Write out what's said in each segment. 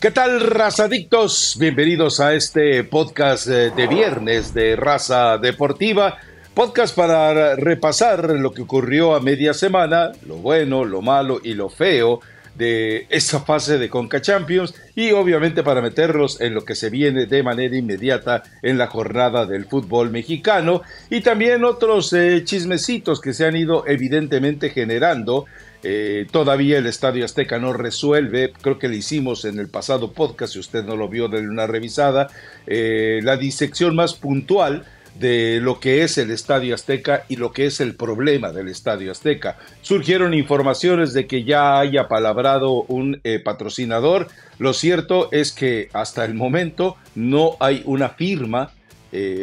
¿Qué tal, razadictos? Bienvenidos a este podcast de viernes de Raza Deportiva, podcast para repasar lo que ocurrió a media semana, lo bueno, lo malo y lo feo de esta fase de CONCACHAMPIONS y obviamente para meterlos en lo que se viene de manera inmediata en la jornada del fútbol mexicano y también otros chismecitos que se han ido evidentemente generando. Todavía el Estadio Azteca no resuelve, creo que lo hicimos en el pasado podcast, si usted no lo vio, denle una revisada, la disección más puntual de lo que es el Estadio Azteca y lo que es el problema del Estadio Azteca. Surgieron informaciones de que ya haya palabrado un patrocinador. Lo cierto es que hasta el momento no hay una firma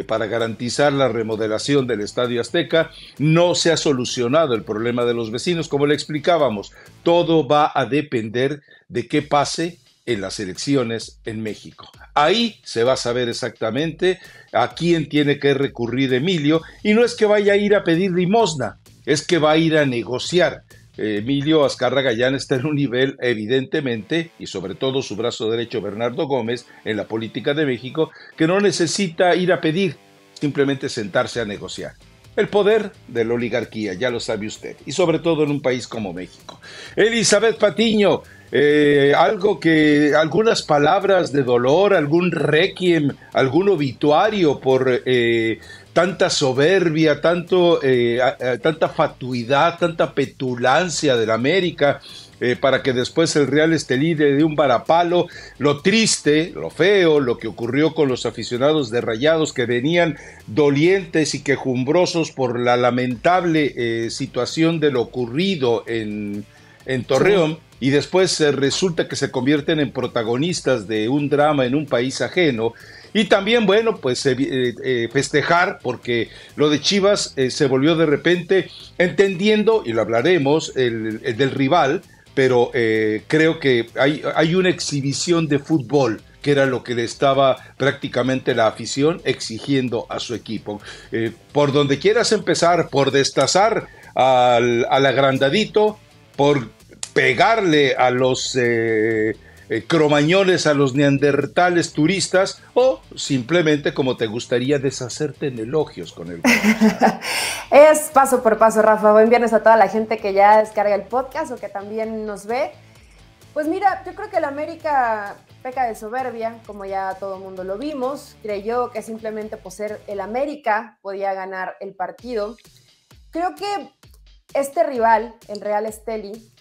para garantizar la remodelación del Estadio Azteca. No se ha solucionado el problema de los vecinos, como le explicábamos. Todo va a depender de qué pase en las elecciones en México. Ahí se va a saber exactamente a quién tiene que recurrir Emilio, y no es que vaya a ir a pedir limosna, es que va a ir a negociar. Emilio Azcárraga ya está en un nivel, evidentemente, y sobre todo su brazo derecho Bernardo Gómez en la política de México, que no necesita ir a pedir, simplemente sentarse a negociar. El poder de la oligarquía, ya lo sabe usted, y sobre todo en un país como México. Elizabeth Patiño, algunas palabras de dolor, algún requiem, algún obituario por tanta soberbia, tanta fatuidad, tanta petulancia del América, para que después el Real Estelí le dé un varapalo. Lo triste, lo feo, lo que ocurrió con los aficionados de Rayados, que venían dolientes y quejumbrosos por la lamentable situación de lo ocurrido en Torreón, y después resulta que se convierten en protagonistas de un drama en un país ajeno. Y también, bueno, pues festejar, porque lo de Chivas se volvió de repente, entendiendo, y lo hablaremos, el del rival, pero creo que hay una exhibición de fútbol, que era lo que le estaba prácticamente la afición exigiendo a su equipo. Por donde quieras empezar, por destazar al agrandadito, por pegarle a los cromañones, a los neandertales turistas, o simplemente como te gustaría deshacerte en elogios con el podcast. Es paso por paso, Rafa. Buen viernes a toda la gente que ya descarga el podcast o que también nos ve. Pues mira, yo creo que la América peca de soberbia, como ya todo el mundo lo vimos. Creyó que simplemente por ser el América podía ganar el partido. Creo que este rival, el Real Estelí,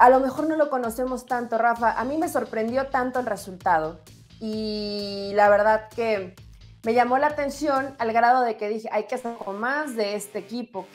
a lo mejor no lo conocemos tanto, Rafa. A mí me sorprendió tanto el resultado y la verdad que me llamó la atención al grado de que dije, hay que hacer más de este equipo.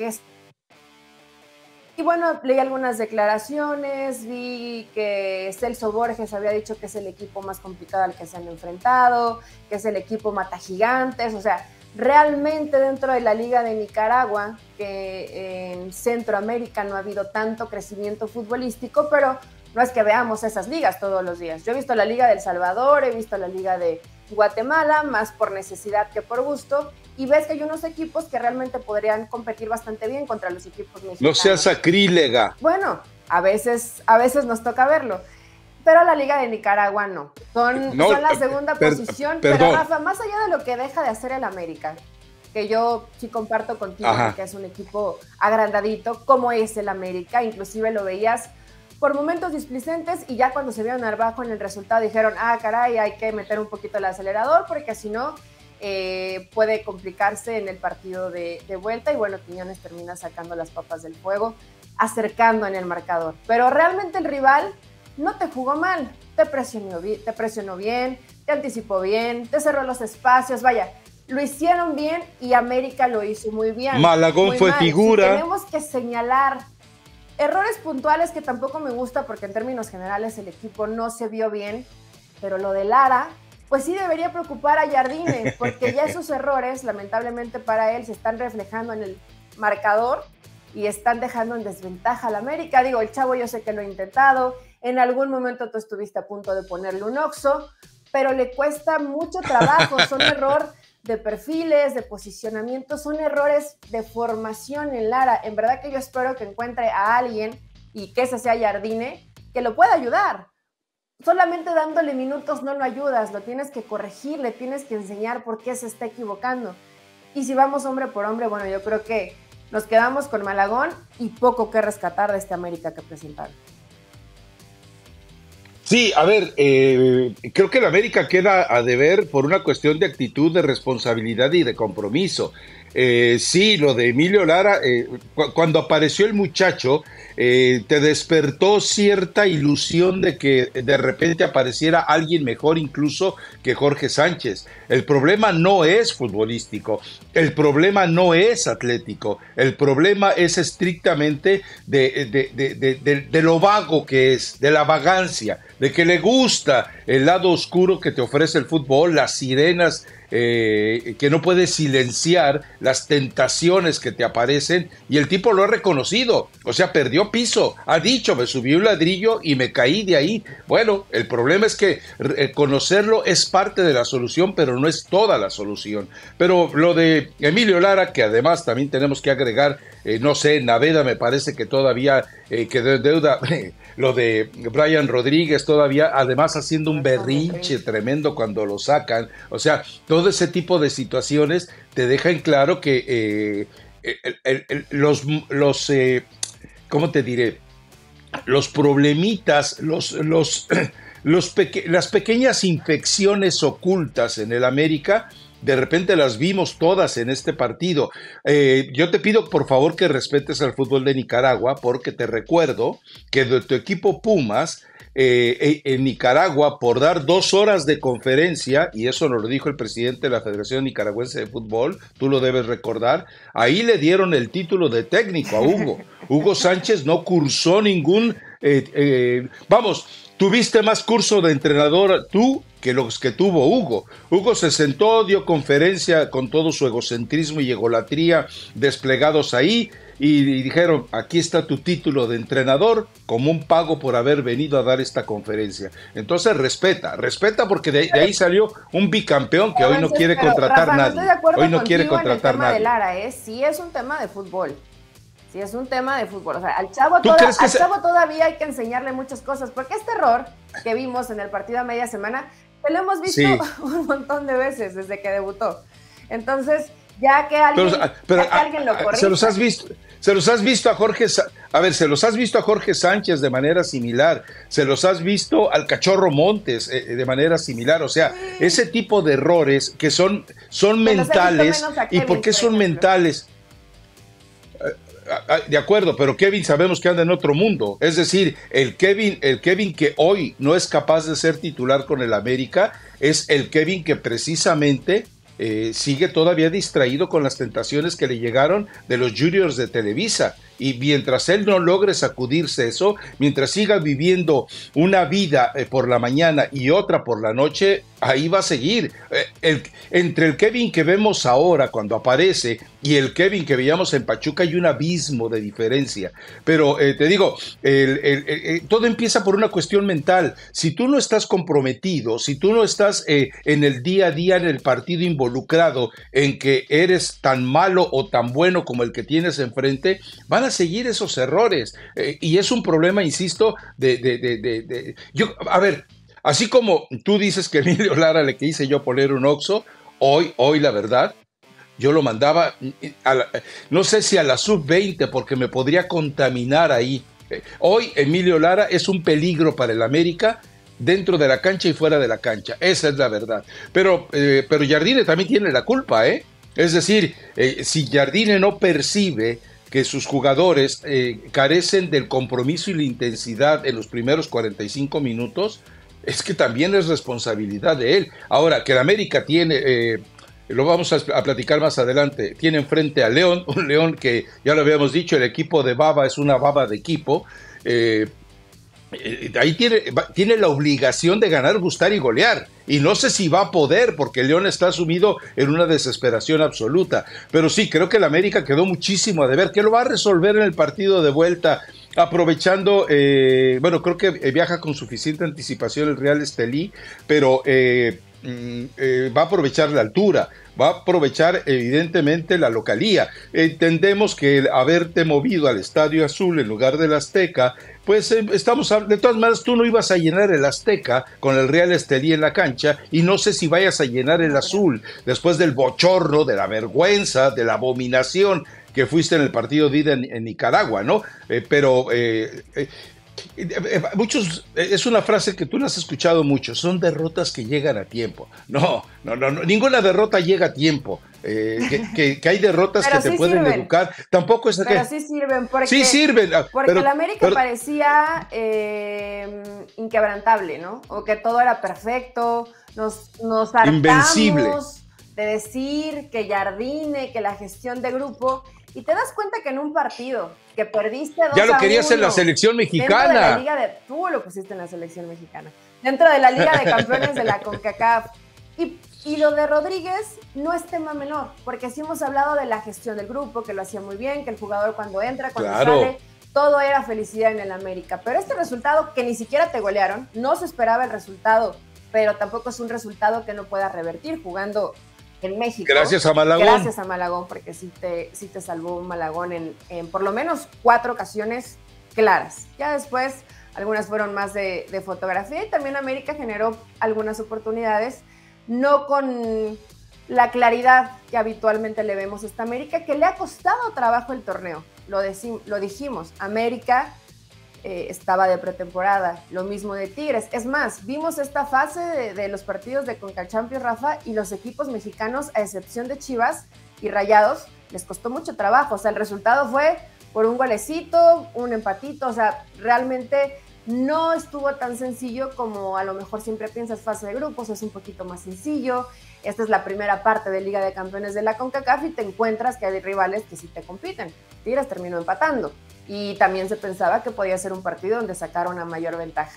Y bueno, leí algunas declaraciones, vi que Celso Borges había dicho que es el equipo más complicado al que se han enfrentado, que es el equipo matagigantes, o sea, realmente dentro de la Liga de Nicaragua, que en Centroamérica no ha habido tanto crecimiento futbolístico, pero no es que veamos esas ligas todos los días. Yo he visto la Liga del Salvador, he visto la Liga de Guatemala, más por necesidad que por gusto, y ves que hay unos equipos que realmente podrían competir bastante bien contra los equipos mexicanos. No seas sacrílega. Bueno, a veces nos toca verlo. Pero la Liga de Nicaragua no. Son la segunda posición. Pero Rafa, más allá de lo que deja de hacer el América, que yo sí comparto contigo, que es un equipo agrandadito, como es el América, inclusive lo veías por momentos displicentes y ya cuando se vieron abajo en el resultado dijeron, caray, hay que meter un poquito el acelerador porque si no puede complicarse en el partido de vuelta. Y bueno, Quiñones termina sacando las papas del fuego, acercando en el marcador. Pero realmente el rival no te jugó mal, te presionó bien, te anticipó bien, te cerró los espacios, vaya, lo hicieron bien y América lo hizo muy bien. Malagón fue figura. Si tenemos que señalar errores puntuales que tampoco me gusta porque en términos generales el equipo no se vio bien, pero lo de Lara, pues sí debería preocupar a Jardine, porque ya esos errores, lamentablemente para él, se están reflejando en el marcador y están dejando en desventaja al América. Digo, el chavo yo sé que lo ha intentado, en algún momento tú estuviste a punto de ponerle un oxo, pero le cuesta mucho trabajo, son error de perfiles, de posicionamiento, son errores de formación en Lara. En verdad que yo espero que encuentre a alguien, y que ese sea Jardine, que lo pueda ayudar, solamente dándole minutos no lo ayudas, lo tienes que corregir, le tienes que enseñar por qué se está equivocando. Y si vamos hombre por hombre, bueno, yo creo que nos quedamos con Malagón y poco que rescatar de este América que presentaron. Sí, a ver, creo que el América queda a deber por una cuestión de actitud, de responsabilidad y de compromiso. Sí, lo de Emilio Lara, cuando apareció el muchacho, te despertó cierta ilusión de que de repente apareciera alguien mejor incluso que Jorge Sánchez. El problema no es futbolístico, el problema no es atlético, el problema es estrictamente de lo vago que es, de la vagancia, de que le gusta el lado oscuro que te ofrece el fútbol, las sirenas, que no puedes silenciar las tentaciones que te aparecen, y el tipo lo ha reconocido, o sea, perdió piso, ha dicho, me subí un ladrillo y me caí de ahí. Bueno, el problema es que reconocerlo es parte de la solución, pero no es toda la solución. Pero lo de Emilio Lara, que además también tenemos que agregar, no sé, Naveda me parece que todavía quedó en deuda, lo de Brian Rodríguez todavía, además haciendo un berrinche tremendo cuando lo sacan, o sea, todo ese tipo de situaciones te dejan claro que ¿cómo te diré? Los problemitas, las pequeñas infecciones ocultas en el América, de repente las vimos todas en este partido. Yo te pido por favor que respetes al fútbol de Nicaragua, porque te recuerdo que de tu equipo Pumas, en Nicaragua, por dar 2 horas de conferencia, y eso nos lo dijo el presidente de la Federación Nicaragüense de Fútbol, tú lo debes recordar, ahí le dieron el título de técnico a Hugo. Hugo Sánchez no cursó ningún... vamos, tuviste más curso de entrenador tú que los que tuvo Hugo. Hugo se sentó, dio conferencia con todo su egocentrismo y egolatría desplegados ahí, y dijeron, aquí está tu título de entrenador como un pago por haber venido a dar esta conferencia. Entonces respeta porque de ahí salió un bicampeón que hoy no quiere contratar nadie. Hoy no quiere contratar nadie. Sí es un tema de fútbol. Sí es un tema de fútbol. O sea, al chavo todavía hay que enseñarle muchas cosas, porque este error que vimos en el partido a media semana, te lo hemos visto un montón de veces desde que debutó. Entonces, ya que alguien lo corrija. Se los has visto a Jorge, a ver, se los has visto a Jorge Sánchez de manera similar, se los has visto al Cachorro Montes de manera similar, o sea, ese tipo de errores que son mentales. ¿Y por qué son mentales? De acuerdo, pero Kevin sabemos que anda en otro mundo, es decir, el Kevin que hoy no es capaz de ser titular con el América es el Kevin que precisamente sigue todavía distraído con las tentaciones que le llegaron de los juniors de Televisa, y mientras él no logre sacudirse eso, mientras siga viviendo una vida por la mañana y otra por la noche, ahí va a seguir. Entre el Kevin que vemos ahora cuando aparece y el Kevin que veíamos en Pachuca hay un abismo de diferencia, pero te digo, todo empieza por una cuestión mental. Si tú no estás comprometido, si tú no estás en el día a día, en el partido, involucrado en que eres tan malo o tan bueno como el que tienes enfrente, van a seguir esos errores, y es un problema, insisto, yo, a ver, así como tú dices que Emilio Lara le quise yo poner un oxo, hoy la verdad, yo lo mandaba, no sé si a la sub-20, porque me podría contaminar ahí. Hoy Emilio Lara es un peligro para el América, dentro de la cancha y fuera de la cancha, esa es la verdad. Pero Jardine también tiene la culpa, ¿eh? Es decir, si Jardine no percibe que sus jugadores carecen del compromiso y la intensidad en los primeros 45 minutos, es que también es responsabilidad de él. Ahora, que el América tiene, lo vamos a platicar más adelante, tiene enfrente a León, un León que, ya lo habíamos dicho, el equipo de baba es una baba de equipo, ahí tiene la obligación de ganar, gustar y golear, y no sé si va a poder porque León está sumido en una desesperación absoluta, pero sí, creo que el América quedó muchísimo a deber, que lo va a resolver en el partido de vuelta, aprovechando, bueno, creo que viaja con suficiente anticipación el Real Estelí, pero va a aprovechar la altura, va a aprovechar evidentemente la localía. Entendemos que el haberte movido al Estadio Azul en lugar del Azteca, pues estamos, de todas maneras, tú no ibas a llenar el Azteca con el Real Estelí en la cancha, y no sé si vayas a llenar el Azul después del bochorno, de la vergüenza, de la abominación que fuiste en el partido de ida en Nicaragua, ¿no? Muchos, es una frase que tú la has escuchado mucho, son derrotas que llegan a tiempo. No, ninguna derrota llega a tiempo. Que hay derrotas pero que sí te pueden sirven. Educar. Tampoco es que... Pero sí sirven, porque, sí sirven, porque la América parecía inquebrantable, ¿no? O que todo era perfecto, nos hartamos invencible de decir que Jardine, que la gestión de grupo... Y te das cuenta que en un partido que perdiste 2-1... Ya lo querías en la selección mexicana. De la Liga de, tú lo pusiste en la selección mexicana. Dentro de la Liga de Campeones de la CONCACAF. Y lo de Rodríguez no es tema menor, porque sí hemos hablado de la gestión del grupo, que lo hacía muy bien, que el jugador cuando entra, cuando sale, todo era felicidad en el América. Pero este resultado que ni siquiera te golearon, no se esperaba el resultado, pero tampoco es un resultado que no pueda revertir jugando... en México. Gracias a Malagón. Gracias a Malagón, porque sí te salvó Malagón en por lo menos 4 ocasiones claras. Ya después, algunas fueron más de fotografía, y también América generó algunas oportunidades, no con la claridad que habitualmente le vemos a esta América, que le ha costado trabajo el torneo. Lo dijimos, América estaba de pretemporada, lo mismo de Tigres. Es más, vimos esta fase de los partidos de CONCACHAMPIONS, Rafa, y los equipos mexicanos, a excepción de Chivas y Rayados, les costó mucho trabajo. O sea, el resultado fue por un golecito, un empatito, o sea, realmente no estuvo tan sencillo como a lo mejor siempre piensas. Fase de grupos es un poquito más sencillo. Esta es la primera parte de Liga de Campeones de la CONCACAF y te encuentras que hay rivales que sí te compiten. Tigres terminó empatando. Y también se pensaba que podía ser un partido donde sacara una mayor ventaja.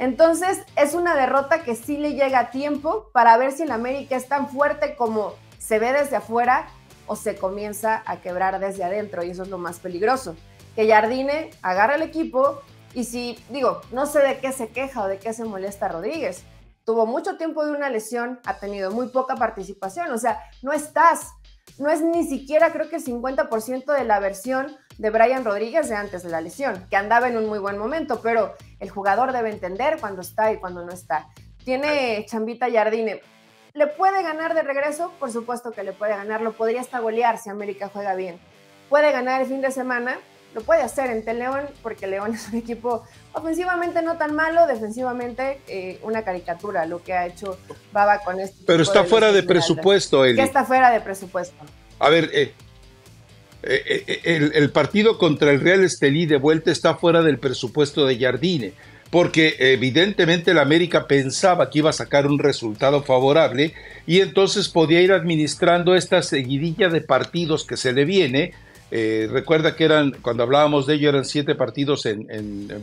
Entonces, es una derrota que sí le llega a tiempo para ver si el América es tan fuerte como se ve desde afuera o se comienza a quebrar desde adentro, y eso es lo más peligroso. Que Jardine agarre el equipo, y si, digo, no sé de qué se queja o de qué se molesta Rodríguez. Tuvo mucho tiempo de una lesión, ha tenido muy poca participación, o sea, no es ni siquiera, creo que el 50% de la versión de Brian Rodríguez de antes de la lesión, que andaba en un muy buen momento, pero el jugador debe entender cuando está y cuando no está. Tiene chambita Jardine. ¿Le puede ganar de regreso? Por supuesto que le puede ganar, lo podría hasta golear si América juega bien. ¿Puede ganar el fin de semana? Lo puede hacer ante León, porque León es un equipo ofensivamente no tan malo, defensivamente una caricatura, lo que ha hecho Baba con esto. Pero está fuera de presupuesto, Eli. ¿Qué está fuera de presupuesto? A ver, el partido contra el Real Estelí de vuelta está fuera del presupuesto de Jardine, porque evidentemente la América pensaba que iba a sacar un resultado favorable y entonces podía ir administrando esta seguidilla de partidos que se le viene. Recuerda que eran, cuando hablábamos de ello, eran 7 partidos en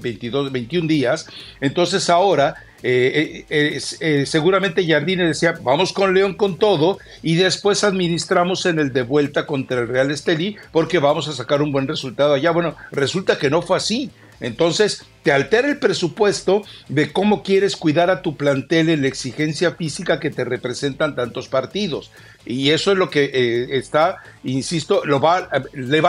21 días. Entonces ahora seguramente Jardine decía, vamos con León con todo y después administramos en el de vuelta contra el Real Estelí porque vamos a sacar un buen resultado allá. Bueno, resulta que no fue así. Entonces te altera el presupuesto de cómo quieres cuidar a tu plantel en la exigencia física que te representan tantos partidos, y eso es lo que está, insisto, le va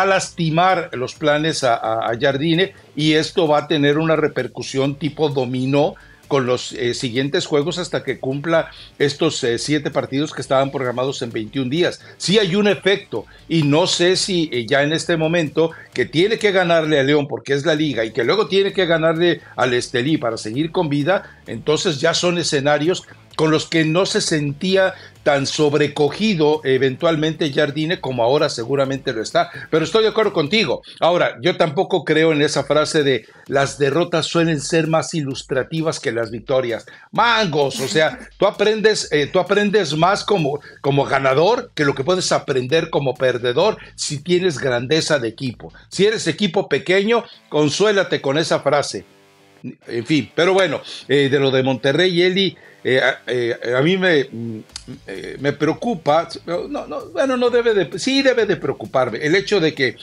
a lastimar los planes a Jardine, y esto va a tener una repercusión tipo dominó con los siguientes juegos hasta que cumpla estos 7 partidos que estaban programados en 21 días. Sí hay un efecto, y no sé si ya en este momento, que tiene que ganarle a León porque es la liga, y que luego tiene que ganarle al Estelí para seguir con vida, entonces ya son escenarios con los que no se sentía tan sobrecogido eventualmente Jardine como ahora seguramente lo está. Pero estoy de acuerdo contigo. Ahora, yo tampoco creo en esa frase de las derrotas suelen ser más ilustrativas que las victorias. Mangos, o sea, tú aprendes más como ganador que lo que puedes aprender como perdedor si tienes grandeza de equipo. Si eres equipo pequeño, consuélate con esa frase. En fin, pero bueno, de lo de Monterrey, Eli, a mí me preocupa, sí debe de preocuparme, el hecho de que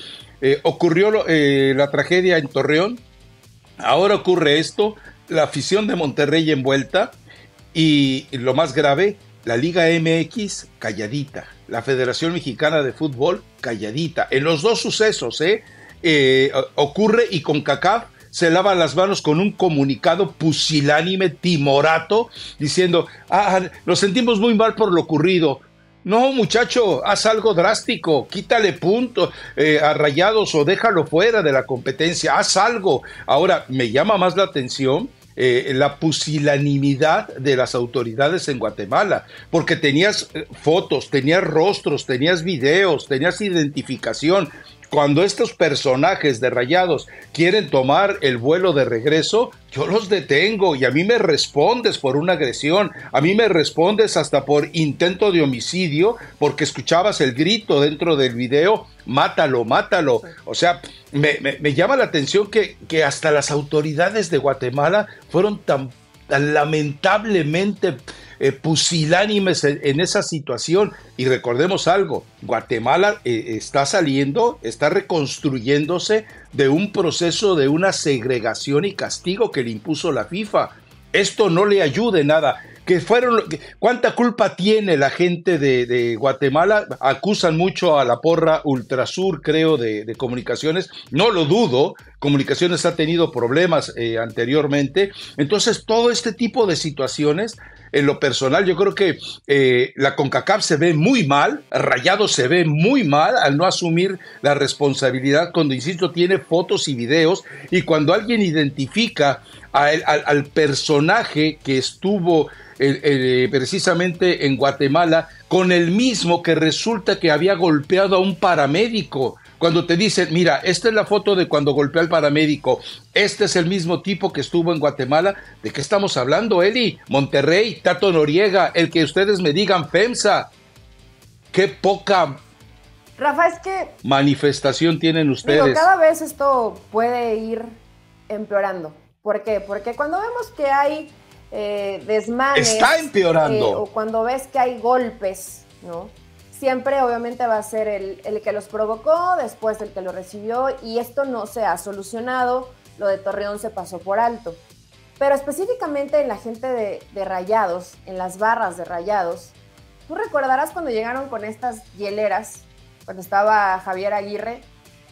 ocurrió la tragedia en Torreón, ahora ocurre esto, la afición de Monterrey envuelta, y lo más grave, La Liga MX, calladita. La Federación Mexicana de Fútbol, calladita. En los dos sucesos, ocurre, y CONCACAF se lava las manos con un comunicado pusilánime, timorato, diciendo, nos sentimos muy mal por lo ocurrido. No, muchacho, haz algo drástico, quítale puntos a Rayados o déjalo fuera de la competencia, haz algo. Ahora, me llama más la atención la pusilanimidad de las autoridades en Guatemala, porque tenías fotos, tenías rostros, tenías videos, tenías identificación. Cuando estos personajes de Rayados quieren tomar el vuelo de regreso, yo los detengo y a mí me respondes por una agresión, a mí me respondes hasta por intento de homicidio, porque escuchabas el grito dentro del video, mátalo, mátalo. O sea, me llama la atención que hasta las autoridades de Guatemala fueron tan lamentablemente pusilánimes en esa situación. Y recordemos algo, Guatemala está saliendo, está reconstruyéndose de un proceso de una segregación y castigo que le impuso la FIFA. Esto no le ayuda en nada. ¿Cuánta culpa tiene la gente de Guatemala? Acusan mucho a la porra Ultrasur, creo, de Comunicaciones. No lo dudo, Comunicaciones ha tenido problemas anteriormente. Entonces, todo este tipo de situaciones, en lo personal, yo creo que la CONCACAF se ve muy mal, Rayados se ve muy mal al no asumir la responsabilidad cuando, insisto, tiene fotos y videos, y cuando alguien identifica al personaje que estuvo precisamente en Guatemala con el mismo que resulta que había golpeado a un paramédico. Cuando te dicen, mira, esta es la foto de cuando golpeó al paramédico, este es el mismo tipo que estuvo en Guatemala, ¿de qué estamos hablando, Eli? Monterrey, Tato Noriega, el que ustedes me digan, FEMSA. Qué poca, Rafa, es que manifestación tienen ustedes. Digo, cada vez esto puede ir empeorando. ¿Por qué? Porque cuando vemos que hay desmanes, está empeorando. O cuando ves que hay golpes, ¿no? Siempre obviamente va a ser el que los provocó, después el que lo recibió, y esto no se ha solucionado. Lo de Torreón se pasó por alto. Pero específicamente en la gente de Rayados, en las barras de Rayados, tú recordarás cuando llegaron con estas hieleras, cuando estaba Javier Aguirre,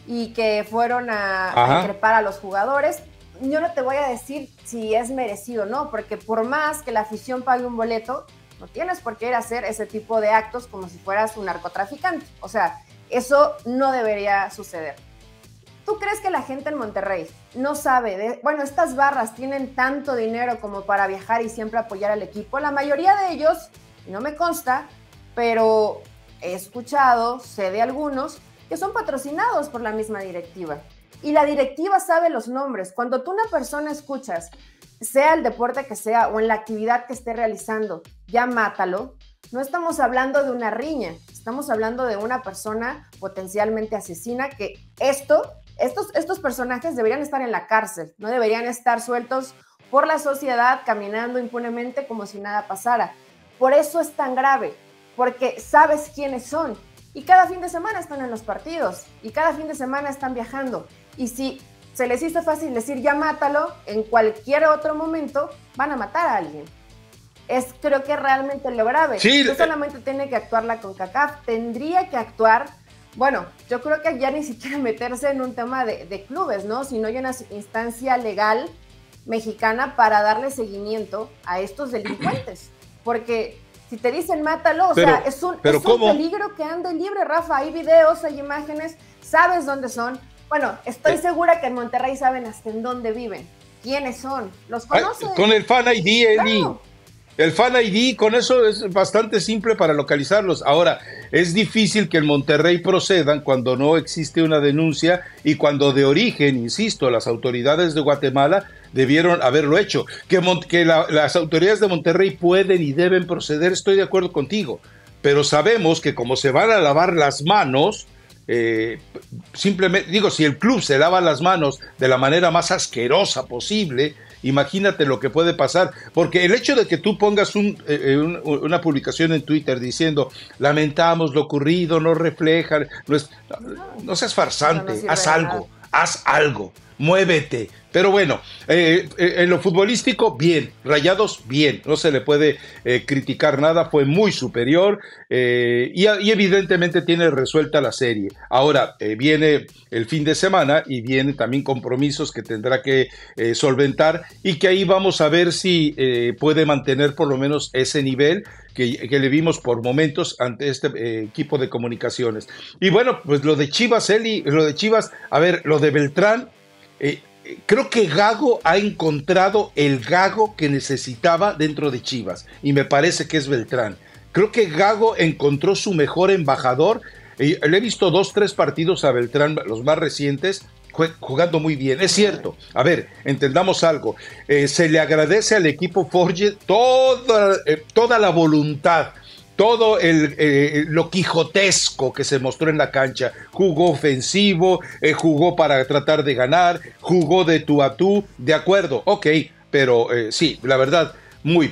y que fueron a increpar a los jugadores. Yo no te voy a decir si es merecido o no, porque por más que la afición pague un boleto, no tienes por qué ir a hacer ese tipo de actos como si fueras un narcotraficante. O sea, eso no debería suceder. ¿Tú crees que la gente en Monterrey no sabe? Bueno, estas barras tienen tanto dinero como para viajar y siempre apoyar al equipo. La mayoría de ellos, no me consta, pero he escuchado, sé de algunos, que son patrocinados por la misma directiva. Y la directiva sabe los nombres. Cuando tú una persona escuchas, sea el deporte que sea o en la actividad que esté realizando, ya mátalo, no estamos hablando de una riña, estamos hablando de una persona potencialmente asesina, que estos personajes deberían estar en la cárcel, no deberían estar sueltos por la sociedad caminando impunemente como si nada pasara. Por eso es tan grave, porque sabes quiénes son, y cada fin de semana están en los partidos, y cada fin de semana están viajando, y si se les hizo fácil decir ya mátalo, en cualquier otro momento van a matar a alguien. Es creo que realmente lo grave. Sí, no solamente tiene que actuar la CONCACAF, tendría que actuar, bueno, yo creo que ya ni siquiera meterse en un tema de clubes, ¿no? Sino hay una instancia legal mexicana para darle seguimiento a estos delincuentes. Porque si te dicen mátalo, pero, o sea, es un peligro que ande libre, Rafa. Hay videos, hay imágenes, sabes dónde son. Bueno, estoy segura que en Monterrey saben hasta en dónde viven, quiénes son, los conocen. Con el Fan ID, Eli. Claro. El Fan ID, con eso es bastante simple para localizarlos. Ahora, es difícil que en Monterrey procedan cuando no existe una denuncia y cuando de origen, insisto, las autoridades de Guatemala debieron haberlo hecho. Que las autoridades de Monterrey pueden y deben proceder, estoy de acuerdo contigo. Pero sabemos que como se van a lavar las manos, simplemente digo, si el club se lava las manos de la manera más asquerosa posible, imagínate lo que puede pasar, porque el hecho de que tú pongas una publicación en Twitter diciendo lamentamos lo ocurrido, no refleja, no seas farsante, haz algo, muévete, Pero bueno, en lo futbolístico, bien. Rayados, bien. No se le puede criticar nada. Fue muy superior y evidentemente tiene resuelta la serie. Ahora viene el fin de semana y viene también compromisos que tendrá que solventar y que ahí vamos a ver si puede mantener por lo menos ese nivel que le vimos por momentos ante este equipo de Comunicaciones. Y bueno, pues lo de Chivas, Eli, lo de Chivas, a ver, lo de Beltrán, creo que Gago ha encontrado el Gago que necesitaba dentro de Chivas, y me parece que es Beltrán. Creo que Gago encontró su mejor embajador, le he visto 2, 3 partidos a Beltrán, los más recientes, jugando muy bien, es cierto. A ver, entendamos algo, se le agradece al equipo Forge toda la voluntad, todo lo quijotesco que se mostró en la cancha. Jugó ofensivo, jugó para tratar de ganar, jugó de tú a tú, de acuerdo, ok, pero sí, la verdad, muy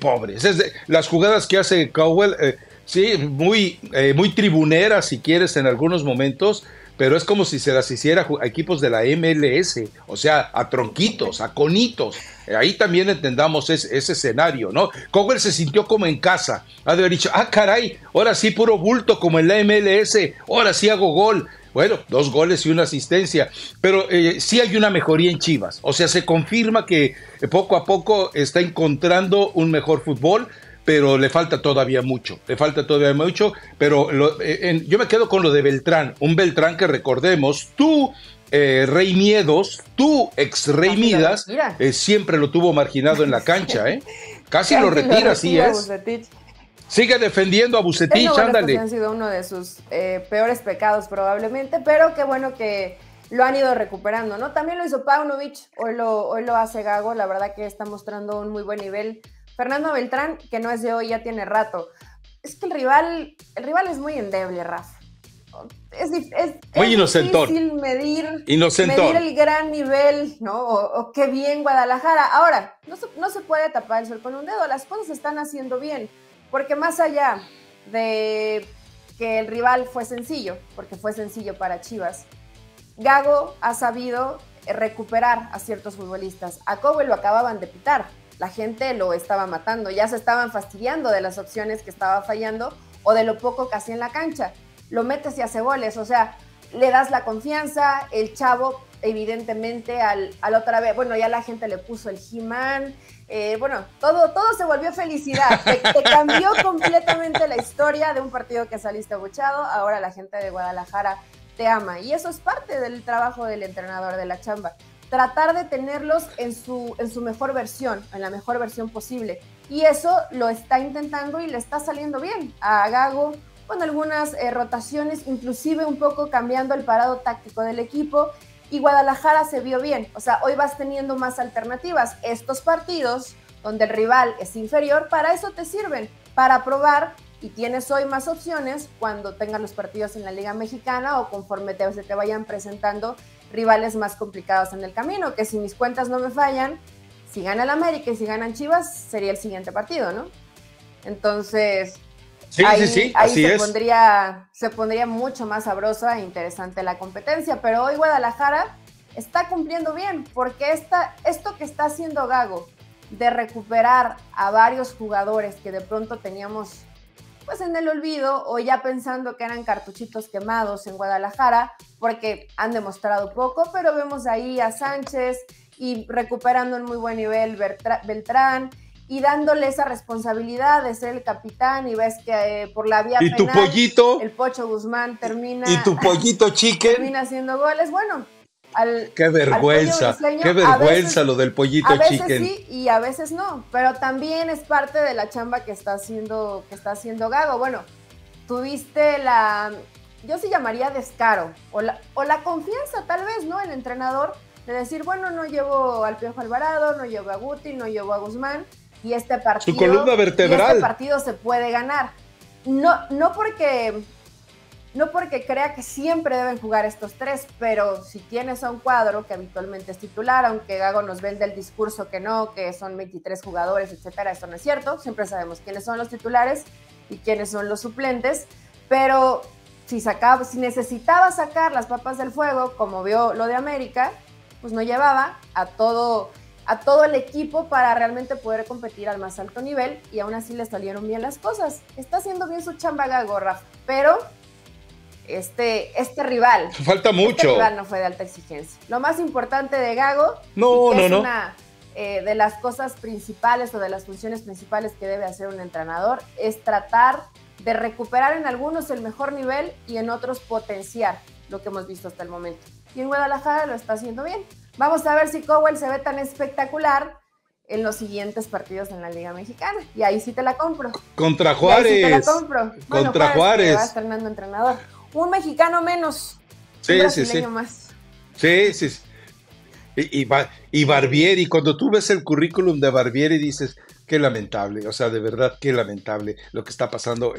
pobres. Es de, las jugadas que hace Cowell, sí, muy tribuneras si quieres en algunos momentos, pero es como si se las hiciera a equipos de la MLS, o sea, a tronquitos, a conitos. Ahí también entendamos ese escenario, ¿no? Cowell se sintió como en casa, ha de haber dicho, ah, caray, ahora sí puro bulto como en la MLS, ahora sí hago gol. Bueno, 2 goles y 1 asistencia, pero sí hay una mejoría en Chivas, o sea, se confirma que poco a poco está encontrando un mejor fútbol, pero le falta todavía mucho, pero yo me quedo con lo de Beltrán, un Beltrán que recordemos, tú, Rey Miedos, tú, ex Rey Midas, siempre lo tuvo marginado en la cancha, ¿eh? Casi lo retira, así es. Sigue defendiendo a Bucetich, ándale. Pues han sido uno de sus peores pecados probablemente, pero qué bueno que lo han ido recuperando, ¿no? También lo hizo Paunovic, hoy lo hace Gago, la verdad que está mostrando un muy buen nivel. Fernando Beltrán, que no es de hoy, ya tiene rato. Es que el rival es muy endeble, Rafa. Es difícil medir el gran nivel, ¿no? O qué bien Guadalajara. Ahora, no se puede tapar el sol con un dedo. Las cosas se están haciendo bien, porque más allá de que el rival fue sencillo, porque fue sencillo para Chivas, Gago ha sabido recuperar a ciertos futbolistas. A Cowell lo acababan de pitar. La gente lo estaba matando, ya se estaban fastidiando de las opciones que estaba fallando o de lo poco que hacía en la cancha. Lo metes y hace goles, o sea, le das la confianza, el chavo evidentemente al otra vez, bueno, ya la gente le puso el He-Man, bueno, todo se volvió felicidad, te cambió completamente la historia de un partido que saliste abuchado, ahora la gente de Guadalajara te ama, y eso es parte del trabajo del entrenador, de la chamba. Tratar de tenerlos en su mejor versión, en la mejor versión posible. Y eso lo está intentando y le está saliendo bien a Gago, con algunas rotaciones, inclusive un poco cambiando el parado táctico del equipo. Y Guadalajara se vio bien. O sea, hoy vas teniendo más alternativas. Estos partidos donde el rival es inferior, para eso te sirven, para probar. Y tienes hoy más opciones cuando tengas los partidos en la Liga Mexicana o conforme se te vayan presentando rivales más complicados en el camino, que si mis cuentas no me fallan, si gana el América y si ganan Chivas, sería el siguiente partido, ¿no? Entonces, sí, ahí, sí, ahí así se pondría mucho más sabrosa e interesante la competencia, pero hoy Guadalajara está cumpliendo bien, porque esto que está haciendo Gago de recuperar a varios jugadores que de pronto teníamos pues en el olvido o ya pensando que eran cartuchitos quemados en Guadalajara, porque han demostrado poco, pero vemos ahí a Sánchez y recuperando en muy buen nivel Beltrán y dándole esa responsabilidad de ser el capitán, y ves que por la vía penal, tu pollito, el Pocho Guzmán termina, y tu pollito chicken termina haciendo goles, bueno, qué vergüenza lo del pollito chicken. A veces sí y a veces no, pero también es parte de la chamba que está haciendo Gago. Bueno, tuviste yo sí llamaría descaro, o la confianza tal vez, ¿no? El entrenador de decir, bueno, no llevo al Piojo Alvarado, no llevo a Guti, no llevo a Guzmán, y este partido, su columna vertebral, y este partido se puede ganar. No porque crea que siempre deben jugar estos tres, pero si tienes a un cuadro que habitualmente es titular, aunque Gago nos vende el discurso que no, que son 23 jugadores, etcétera, eso no es cierto, siempre sabemos quiénes son los titulares y quiénes son los suplentes, pero si necesitaba sacar las papas del fuego, como vio lo de América, pues no llevaba a todo el equipo para realmente poder competir al más alto nivel, y aún así le salieron bien las cosas. Está haciendo bien su chamba Gago, Rafa, pero este rival. Falta mucho. Este rival no fue de alta exigencia. Lo más importante de Gago es una de las cosas principales o de las funciones principales que debe hacer un entrenador es tratar de recuperar en algunos el mejor nivel y en otros potenciar lo que hemos visto hasta el momento. Y en Guadalajara lo está haciendo bien. Vamos a ver si Cowell se ve tan espectacular en los siguientes partidos en la Liga Mexicana. Y ahí sí te la compro. Contra Juárez. Y ahí sí te la compro. Bueno, contra Juárez. Va alternando entrenador. Un mexicano menos. Sí, un brasileño más. Sí, sí, sí. Y Barbieri, cuando tú ves el currículum de Barbieri dices, qué lamentable, o sea, de verdad, qué lamentable lo que está pasando.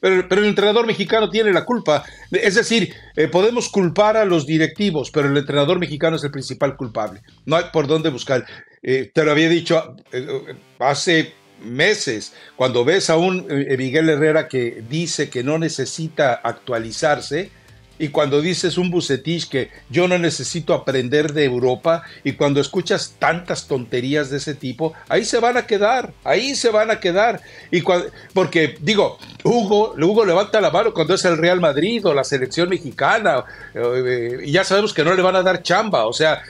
Pero el entrenador mexicano tiene la culpa. Es decir, podemos culpar a los directivos, pero el entrenador mexicano es el principal culpable. No hay por dónde buscar. Te lo había dicho hace meses, cuando ves a un Miguel Herrera que dice que no necesita actualizarse, y cuando dices un Bucetich que yo no necesito aprender de Europa, y cuando escuchas tantas tonterías de ese tipo, ahí se van a quedar, y porque digo, Hugo levanta la mano cuando es el Real Madrid o la selección mexicana, y ya sabemos que no le van a dar chamba, o sea,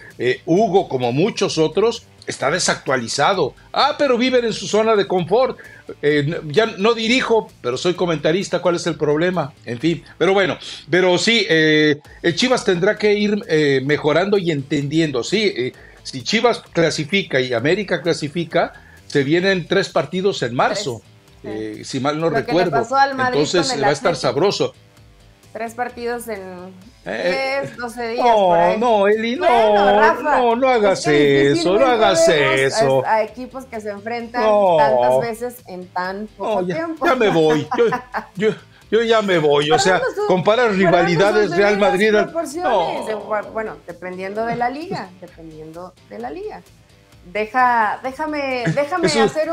Hugo, como muchos otros, está desactualizado. Ah, pero viven en su zona de confort. Ya no dirijo, pero soy comentarista. ¿Cuál es el problema? En fin, pero bueno, pero sí, Chivas tendrá que ir mejorando y entendiendo. Sí, si Chivas clasifica y América clasifica, se vienen 3 partidos en marzo, sí. Si mal no recuerdo. Entonces va a estar sabroso. 3 partidos en 12 días. No, por ahí. No, Eli, no, bueno, Rafa, no hagas eso, no hagas eso. A equipos que se enfrentan tantas veces en tan poco tiempo. Ya me voy, yo ya me voy. O sea, comparar rivalidades Real Madrid. Bueno, dependiendo de la liga, Déjame hacer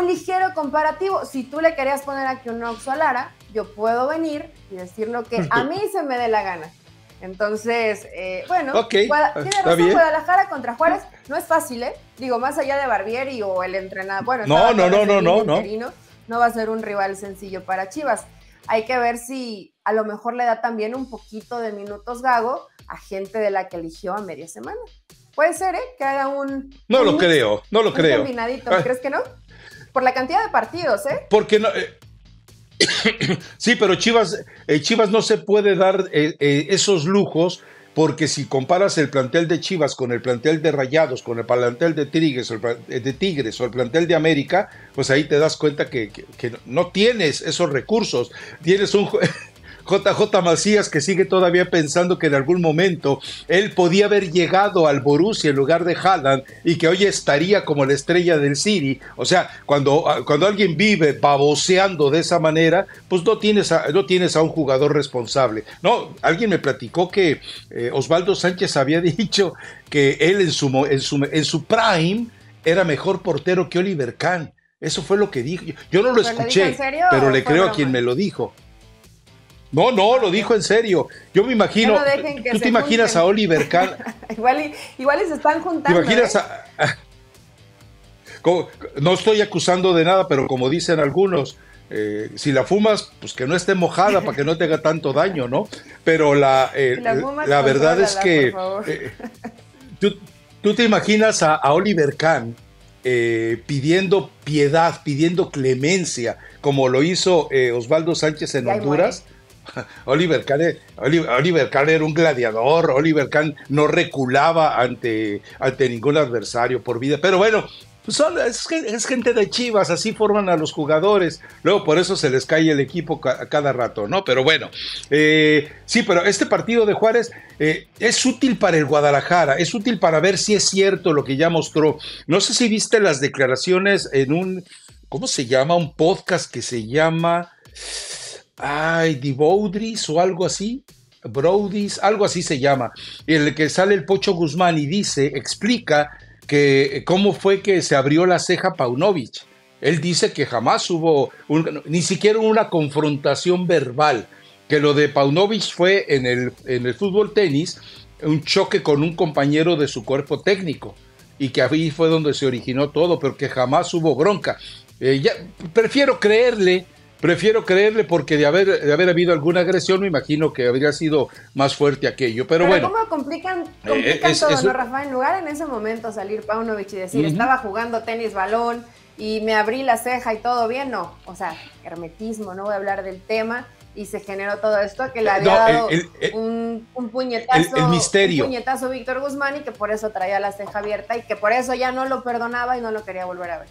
un ligero comparativo. Si tú le querías poner aquí un oxo a Lara, yo puedo venir y decir lo que a mí se me dé la gana. Entonces, bueno, okay, tiene razón. Guadalajara contra Juárez no es fácil, ¿eh? Digo, más allá de Barbieri o el entrenador. Bueno, no va a ser un rival sencillo para Chivas. Hay que ver si a lo mejor le da también un poquito de minutos Gago a gente de la que eligió a media semana. Puede ser, ¿eh? Que haga un... No lo creo. Combinadito. ¿Crees que no? Por la cantidad de partidos, ¿eh? Porque no... Sí, pero Chivas no se puede dar esos lujos, porque si comparas el plantel de Chivas con el plantel de Rayados, con el plantel de Tigres, o el plantel de América, pues ahí te das cuenta que no tienes esos recursos. Tienes un JJ Macías que sigue todavía pensando que en algún momento él podía haber llegado al Borussia en lugar de Haaland y que hoy estaría como la estrella del City. O sea, cuando alguien vive baboseando de esa manera, pues no tienes a un jugador responsable. No, alguien me platicó que Osvaldo Sánchez había dicho que él en su prime era mejor portero que Oliver Kahn. Eso fue lo que dijo. Yo no lo escuché, pero le creo a quien me lo dijo. No, lo dijo en serio. Yo me imagino. No dejen que ¿tú te imaginas a Oliver Kahn? igual y se están juntando. ¿Te imaginas no estoy acusando de nada, pero como dicen algunos, si la fumas, pues que no esté mojada para que no te haga tanto daño, ¿no? Pero la verdad es que tú te imaginas a Oliver Kahn pidiendo piedad, pidiendo clemencia, como lo hizo Osvaldo Sánchez en Honduras. Oliver Kahn era un gladiador. Oliver Kahn no reculaba ante ningún adversario por vida. Pero bueno, es gente de Chivas, así forman a los jugadores. Luego por eso se les cae el equipo a cada rato, ¿no? Pero bueno, sí, pero este partido de Juárez es útil para el Guadalajara, es útil para ver si es cierto lo que ya mostró. No sé si viste las declaraciones en un, ¿cómo se llama? Un podcast que se llama... Divoudris o algo así, Broudis, algo así se llama, en el que sale el Pocho Guzmán y explica que cómo fue que se abrió la ceja Paunovic. Él dice que jamás hubo ni siquiera una confrontación verbal, que lo de Paunovic fue en el fútbol tenis, un choque con un compañero de su cuerpo técnico, y que ahí fue donde se originó todo, pero que jamás hubo bronca. Prefiero creerle porque de haber habido alguna agresión, me imagino que habría sido más fuerte aquello. Pero bueno. ¿Cómo complican todo, no, Rafa? En lugar en ese momento salir Paunovic y decir, estaba jugando tenis balón y me abrí la ceja y todo bien, no. O sea, hermetismo, no voy a hablar del tema. Y se generó todo esto que le había dado un puñetazo. El misterio. Un puñetazo Víctor Guzmán, y que por eso traía la ceja abierta y que por eso ya no lo perdonaba y no lo quería volver a ver.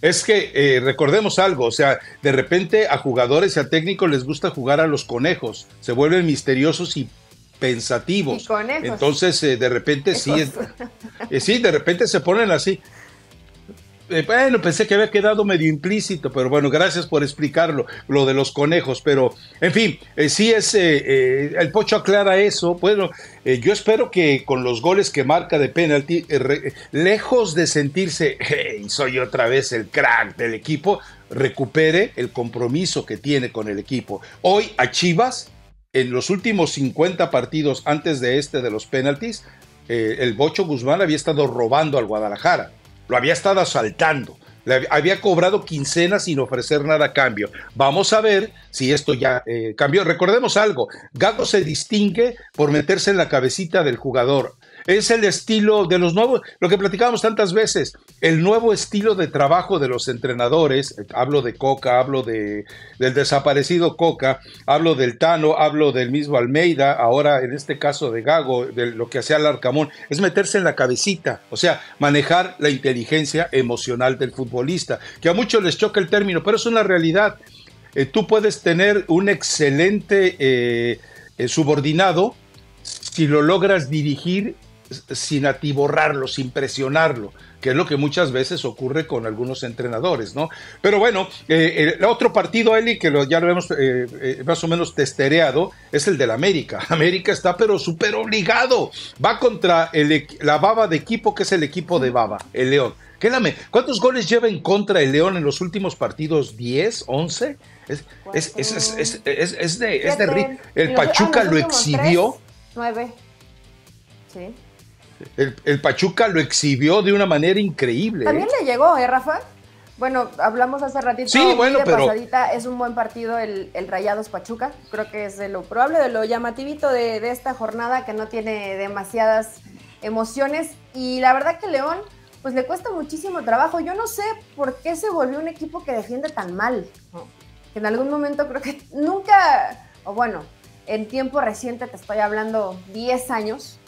Es que recordemos algo, o sea, de repente a jugadores y a técnicos les gusta jugar a los conejos, se vuelven misteriosos y pensativos. Y conejos. Entonces, de repente de repente se ponen así. Bueno, pensé que había quedado medio implícito, pero bueno, gracias por explicarlo, lo de los conejos, pero en fin, el Pocho aclara eso. Bueno, yo espero que con los goles que marca de penalti, lejos de sentirse, hey, soy otra vez el crack del equipo, recupere el compromiso que tiene con el equipo. Hoy a Chivas, en los últimos 50 partidos antes de este de los penaltis, el Pocho Guzmán había estado robando al Guadalajara. Lo había estado asaltando, le había cobrado quincenas sin ofrecer nada a cambio. Vamos a ver si esto ya cambió. Recordemos algo, Gago se distingue por meterse en la cabecita del jugador. Es el estilo de los nuevos, lo que platicábamos tantas veces, el nuevo estilo de trabajo de los entrenadores. Hablo de Coca, hablo del desaparecido Coca, hablo del Tano, hablo del mismo Almeida, ahora en este caso de Gago, de lo que hacía Larcamón, es meterse en la cabecita, o sea, manejar la inteligencia emocional del futbolista, que a muchos les choca el término, pero es una realidad. Tú puedes tener un excelente subordinado si lo logras dirigir sin atiborrarlo, sin presionarlo, que es lo que muchas veces ocurre con algunos entrenadores, ¿no? Pero bueno, el otro partido, Eli, que ya lo hemos más o menos testereado, es el del América. América está pero súper obligado, va contra la baba de equipo, que es el equipo de baba, el León. ¿Cuántos goles lleva en contra el León en los últimos partidos? ¿10? ¿11? Es de el Pachuca lo exhibió. 9. Sí. El Pachuca lo exhibió de una manera increíble. También le llegó, Rafa? Bueno, hablamos hace ratito. Sí, bueno, pero pasadita, es un buen partido el Rayados Pachuca. Creo que es de lo probable, de lo llamativito de esta jornada, que no tiene demasiadas emociones. Y la verdad que León, pues le cuesta muchísimo trabajo. Yo no sé por qué se volvió un equipo que defiende tan mal, ¿no? Que en algún momento creo que nunca, o bueno, en tiempo reciente, te estoy hablando 10 años,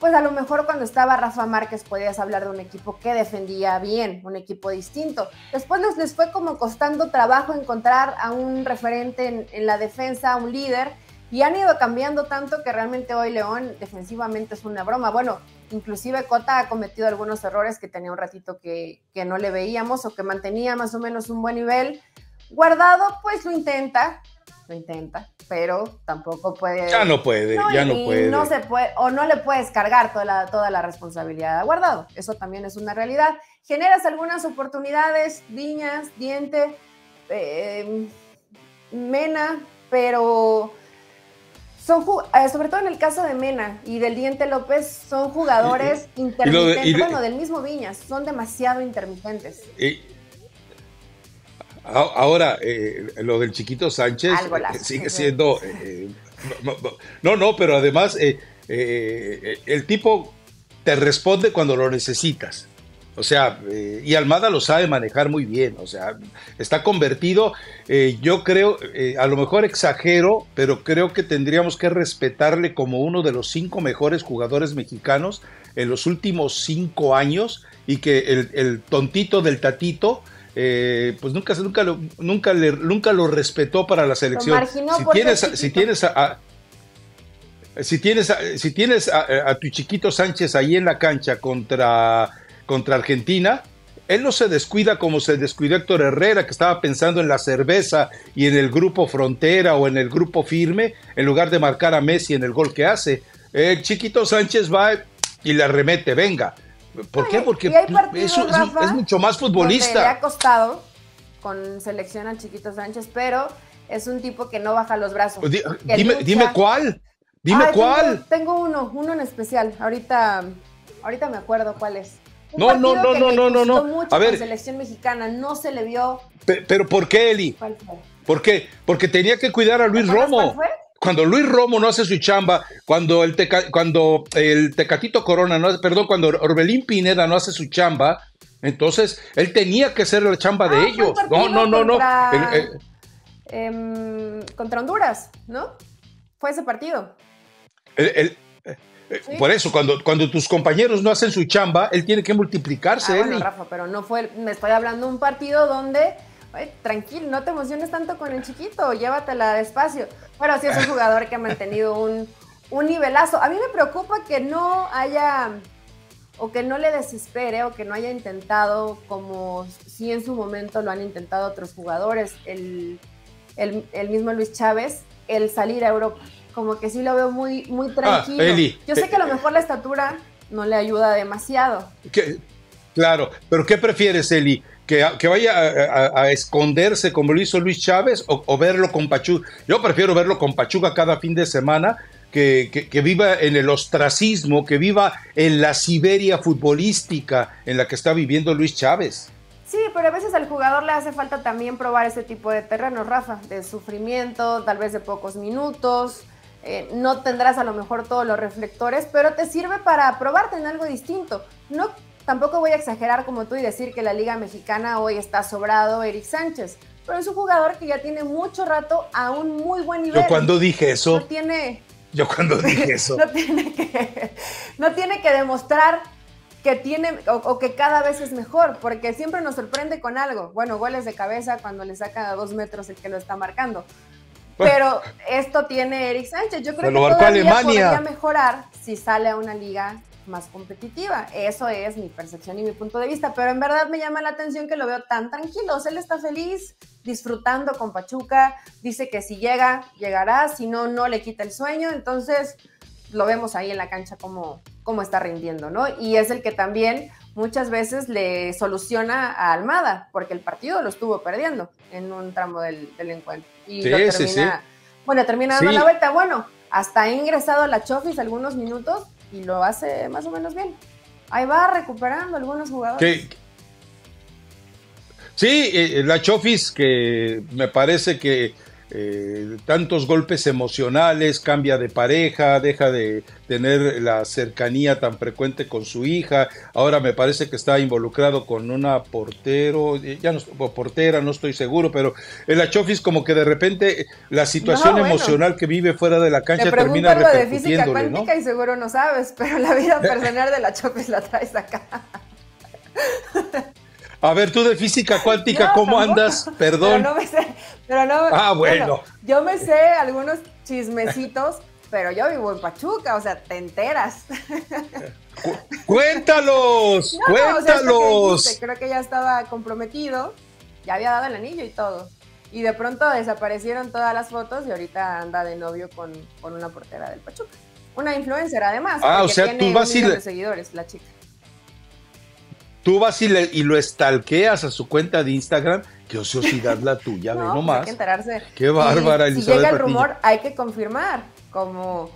pues a lo mejor cuando estaba Rafa Márquez podías hablar de un equipo que defendía bien, un equipo distinto. Después les fue como costando trabajo encontrar a un referente en la defensa, a un líder, y han ido cambiando tanto que realmente hoy León defensivamente es una broma. Bueno, inclusive Cota ha cometido algunos errores que tenía un ratito que no le veíamos, o que mantenía más o menos un buen nivel. Guardado, pues lo intenta, pero tampoco puede. Ya no puede, no, ya no puede. No se puede, o no le puedes cargar toda la responsabilidad a Guardado. Eso también es una realidad. Generas algunas oportunidades, Viñas, Diente, Mena, pero son, sobre todo en el caso de Mena y del Diente López, son jugadores intermitentes. Bueno, del mismo Viñas, son demasiado intermitentes. Ahora, lo del chiquito Sánchez sigue siendo... No, pero además el tipo te responde cuando lo necesitas. O sea, y Almada lo sabe manejar muy bien. O sea, está convertido, yo creo, a lo mejor exagero, pero creo que tendríamos que respetarle como uno de los 5 mejores jugadores mexicanos en los últimos 5 años, y que el tontito del Tatito... pues nunca lo respetó para la selección. Si tienes a tu chiquito Sánchez ahí en la cancha contra Argentina, él no se descuida como se descuidó Héctor Herrera, que estaba pensando en la cerveza y en el grupo Frontera o en el grupo Firme, en lugar de marcar a Messi en el gol que hace. El chiquito Sánchez va y le arremete, venga. ¿Por qué? Porque eso, Rafa, es mucho más futbolista. Le ha costado con selección al chiquito Sánchez, pero es un tipo que no baja los brazos. Dime cuál. Dime cuál. Tengo uno en especial. Ahorita me acuerdo cuál es. No. A ver, la selección mexicana no se le vio. Pero ¿por qué, Eli? ¿Cuál fue? ¿Por qué? Porque tenía que cuidar a Luis Romo. Cuando Luis Romo no hace su chamba, cuando Orbelín Pineda no hace su chamba, entonces él tenía que hacer la chamba de ellos. No. Contra Honduras, ¿no? Fue ese partido. ¿Sí? Por eso, cuando tus compañeros no hacen su chamba, él tiene que multiplicarse. Bueno, Rafa, pero no fue. Me estoy hablando de un partido donde. Tranquilo, no te emociones tanto con el chiquito, llévatela despacio. Bueno, sí es un jugador que ha mantenido un nivelazo. A mí me preocupa que no haya, o que no le desespere, o que no haya intentado como si en su momento lo han intentado otros jugadores, el mismo Luis Chávez, el salir a Europa. Como que sí lo veo muy, muy tranquilo. Yo sé que a lo mejor la estatura no le ayuda demasiado. Claro, pero ¿qué prefieres, Eli? ¿Que vaya a esconderse como lo hizo Luis Chávez o verlo con Pachuca? Yo prefiero verlo con Pachuca cada fin de semana, que viva en el ostracismo, que viva en la Siberia futbolística en la que está viviendo Luis Chávez. Sí, pero a veces al jugador le hace falta también probar ese tipo de terrenos, Rafa, de sufrimiento, tal vez de pocos minutos. No tendrás a lo mejor todos los reflectores, pero te sirve para probarte en algo distinto. No. Tampoco voy a exagerar como tú y decir que la Liga Mexicana hoy está sobrado Eric Sánchez, pero es un jugador que ya tiene mucho rato a un muy buen nivel. No tiene que demostrar que tiene o que cada vez es mejor, porque siempre nos sorprende con algo. Bueno, goles de cabeza cuando le saca a 2 metros el que lo está marcando. Pero esto tiene Eric Sánchez. Yo creo que todavía podría mejorar si sale a una liga más competitiva. Eso es mi percepción y mi punto de vista, pero en verdad me llama la atención que lo veo tan tranquilo. O sea, él está feliz, disfrutando con Pachuca, dice que si llega, llegará, si no, no le quita el sueño. Entonces lo vemos ahí en la cancha como está rindiendo, ¿no? Y es el que también muchas veces le soluciona a Almada, porque el partido lo estuvo perdiendo en un tramo del encuentro. Y sí, lo termina, bueno, termina dando la vuelta. Bueno, hasta ha ingresado a la Chofis algunos minutos y lo hace más o menos bien. Ahí va recuperando algunos jugadores. Sí, la Chofis, que me parece que tantos golpes emocionales, cambia de pareja, deja de tener la cercanía tan frecuente con su hija. Ahora me parece que está involucrado con una portera, no estoy seguro, pero el Achofis como que de repente la situación emocional que vive fuera de la cancha termina repercutiéndole, de física cuántica, ¿no? Y seguro no sabes, pero la vida personal del Achofis la traes acá. A ver, tú de física cuántica, ¿cómo andas? Perdón. Pero no, bueno. Yo me sé algunos chismecitos, pero yo vivo en Pachuca, o sea, te enteras. ¡Cuéntalos! ¡Cuéntalos! O sea, creo que ya estaba comprometido, ya había dado el anillo y todo. Y de pronto desaparecieron todas las fotos y ahorita anda de novio con una portera del Pachuca. Una influencer, además. O sea, tiene un millón de seguidores, la chica. Tú vas y lo estalqueas a su cuenta de Instagram. Qué ociosidad la tuya, ve nomás. Hay que enterarse. Qué bárbara. Si llega el rumor, hay que confirmar. Como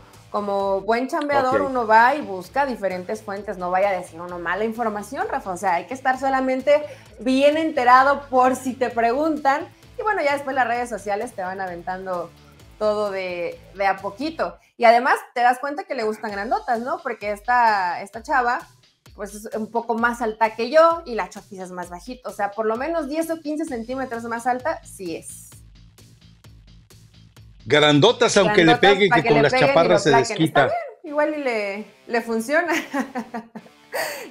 buen chambeador, uno va y busca diferentes fuentes. No vaya a decir uno mala información, Rafa. O sea, hay que estar solamente bien enterado por si te preguntan. Y bueno, ya después las redes sociales te van aventando todo de a poquito. Y además te das cuenta que le gustan grandotas, ¿no? Porque esta chava pues es un poco más alta que yo y la Chofis es más bajita, o sea, por lo menos 10 o 15 centímetros más alta, sí es. Grandotas, aunque le peguen, que con las chaparras se desquita. Igual y le funciona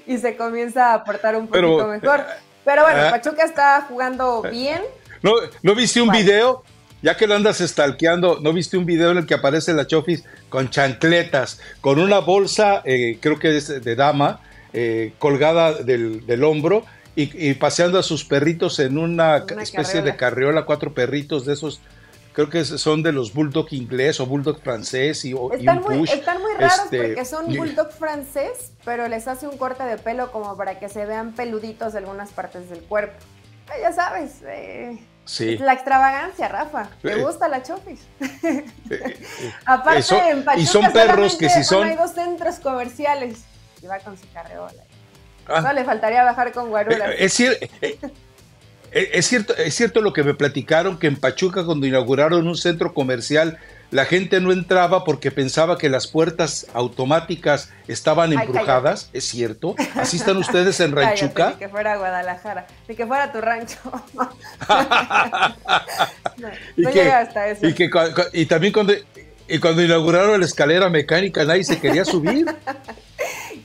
y se comienza a aportar un poquito mejor. Pero bueno, Pachuca está jugando bien. ¿No viste un video? Ya que lo andas estalqueando, ¿no viste un video en el que aparece la Chofis con chancletas, con una bolsa, creo que es de dama, colgada del hombro y paseando a sus perritos en una especie de carriola, 4 perritos de esos, creo que son de los bulldog inglés o bulldog francés Están muy raros porque son bulldog francés, pero les hace un corte de pelo como para que se vean peluditos de algunas partes del cuerpo. Ya sabes, Sí. La extravagancia, Rafa. ¿Te gusta la Chofis? Aparte, en Pachuca, y son perros que si son... hay dos centros comerciales. Y va con su carreola. No le faltaría bajar con guarula. Es cierto lo que me platicaron, que en Pachuca, cuando inauguraron un centro comercial, la gente no entraba porque pensaba que las puertas automáticas estaban embrujadas. Ay, ¿es cierto? ¿Así están ustedes en Ranchuca? Cállate, ni que fuera Guadalajara, ni que fuera tu rancho. Y también cuando inauguraron la escalera mecánica, nadie se quería subir.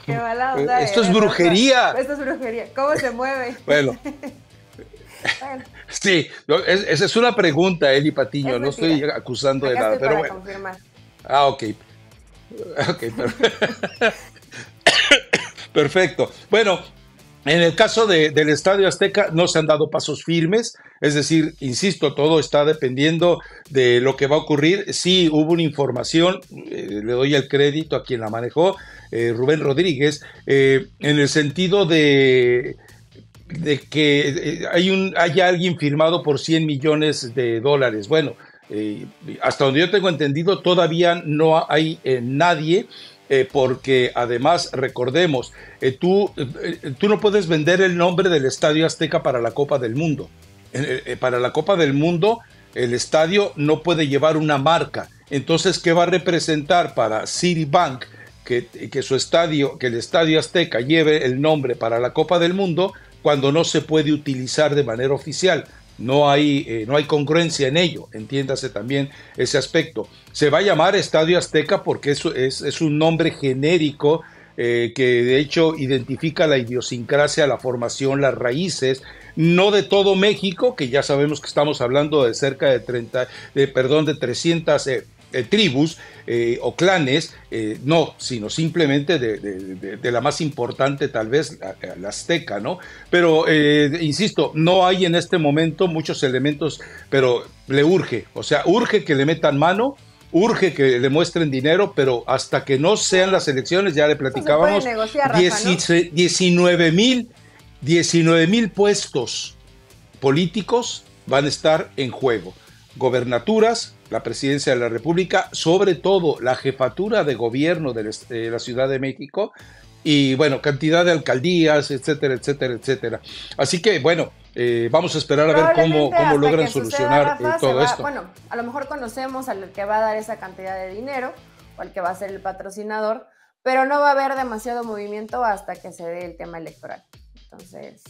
Qué mala onda. Esto es brujería. Esto es brujería. ¿Cómo se mueve? Bueno. Bueno. Sí, esa es una pregunta, Eli Patiño, no estoy acusando de nada, pero bueno. Confirmar. Ah, ok. Okay, perfecto. Bueno, en el caso del Estadio Azteca no se han dado pasos firmes, es decir, insisto, todo está dependiendo de lo que va a ocurrir. Sí, hubo una información, le doy el crédito a quien la manejó, Rubén Rodríguez, en el sentido de que hay alguien firmado por $100 millones. Bueno, hasta donde yo tengo entendido, todavía no hay nadie, porque además, recordemos, tú no puedes vender el nombre del Estadio Azteca para la Copa del Mundo. Para la Copa del Mundo, el estadio no puede llevar una marca. Entonces, ¿qué va a representar para Citibank que el Estadio Azteca lleve el nombre para la Copa del Mundo cuando no se puede utilizar de manera oficial? No hay congruencia en ello, entiéndase también ese aspecto. Se va a llamar Estadio Azteca porque es un nombre genérico que de hecho identifica la idiosincrasia, la formación, las raíces, no de todo México, que ya sabemos que estamos hablando de cerca de 300... tribus o clanes, no, sino simplemente de la más importante, tal vez, la azteca, ¿no? Pero, insisto, no hay en este momento muchos elementos, pero le urge, o sea, urge que le metan mano, urge que le muestren dinero, pero hasta que no sean las elecciones, ya le platicábamos, 19,000 puestos políticos van a estar en juego, gobernaturas, la presidencia de la República, sobre todo la jefatura de gobierno de la Ciudad de México y, bueno, cantidad de alcaldías, etcétera, etcétera, etcétera. Así que, bueno, vamos a esperar a ver cómo logran solucionar todo esto. Bueno, a lo mejor conocemos al que va a dar esa cantidad de dinero o al que va a ser el patrocinador, pero no va a haber demasiado movimiento hasta que se dé el tema electoral. Entonces,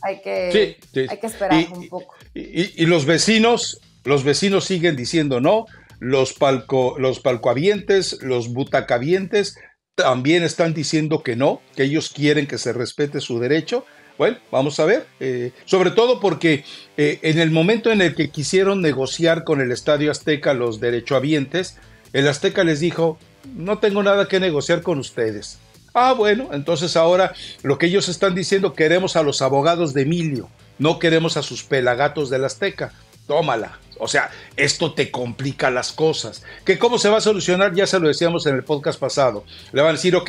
hay que esperar un poco. Y los vecinos... Los vecinos siguen diciendo no, los palcoavientes, los butacavientes también están diciendo que no, que ellos quieren que se respete su derecho. Bueno, vamos a ver, sobre todo porque en el momento en el que quisieron negociar con el Estadio Azteca los derechohabientes, el Azteca les dijo, no tengo nada que negociar con ustedes. Ah, bueno, entonces ahora lo que ellos están diciendo, queremos a los abogados de Emilio, no queremos a sus pelagatos del Azteca. Tómala. O sea, esto te complica las cosas. ¿Que cómo se va a solucionar? Ya se lo decíamos en el podcast pasado. Le van a decir, ok,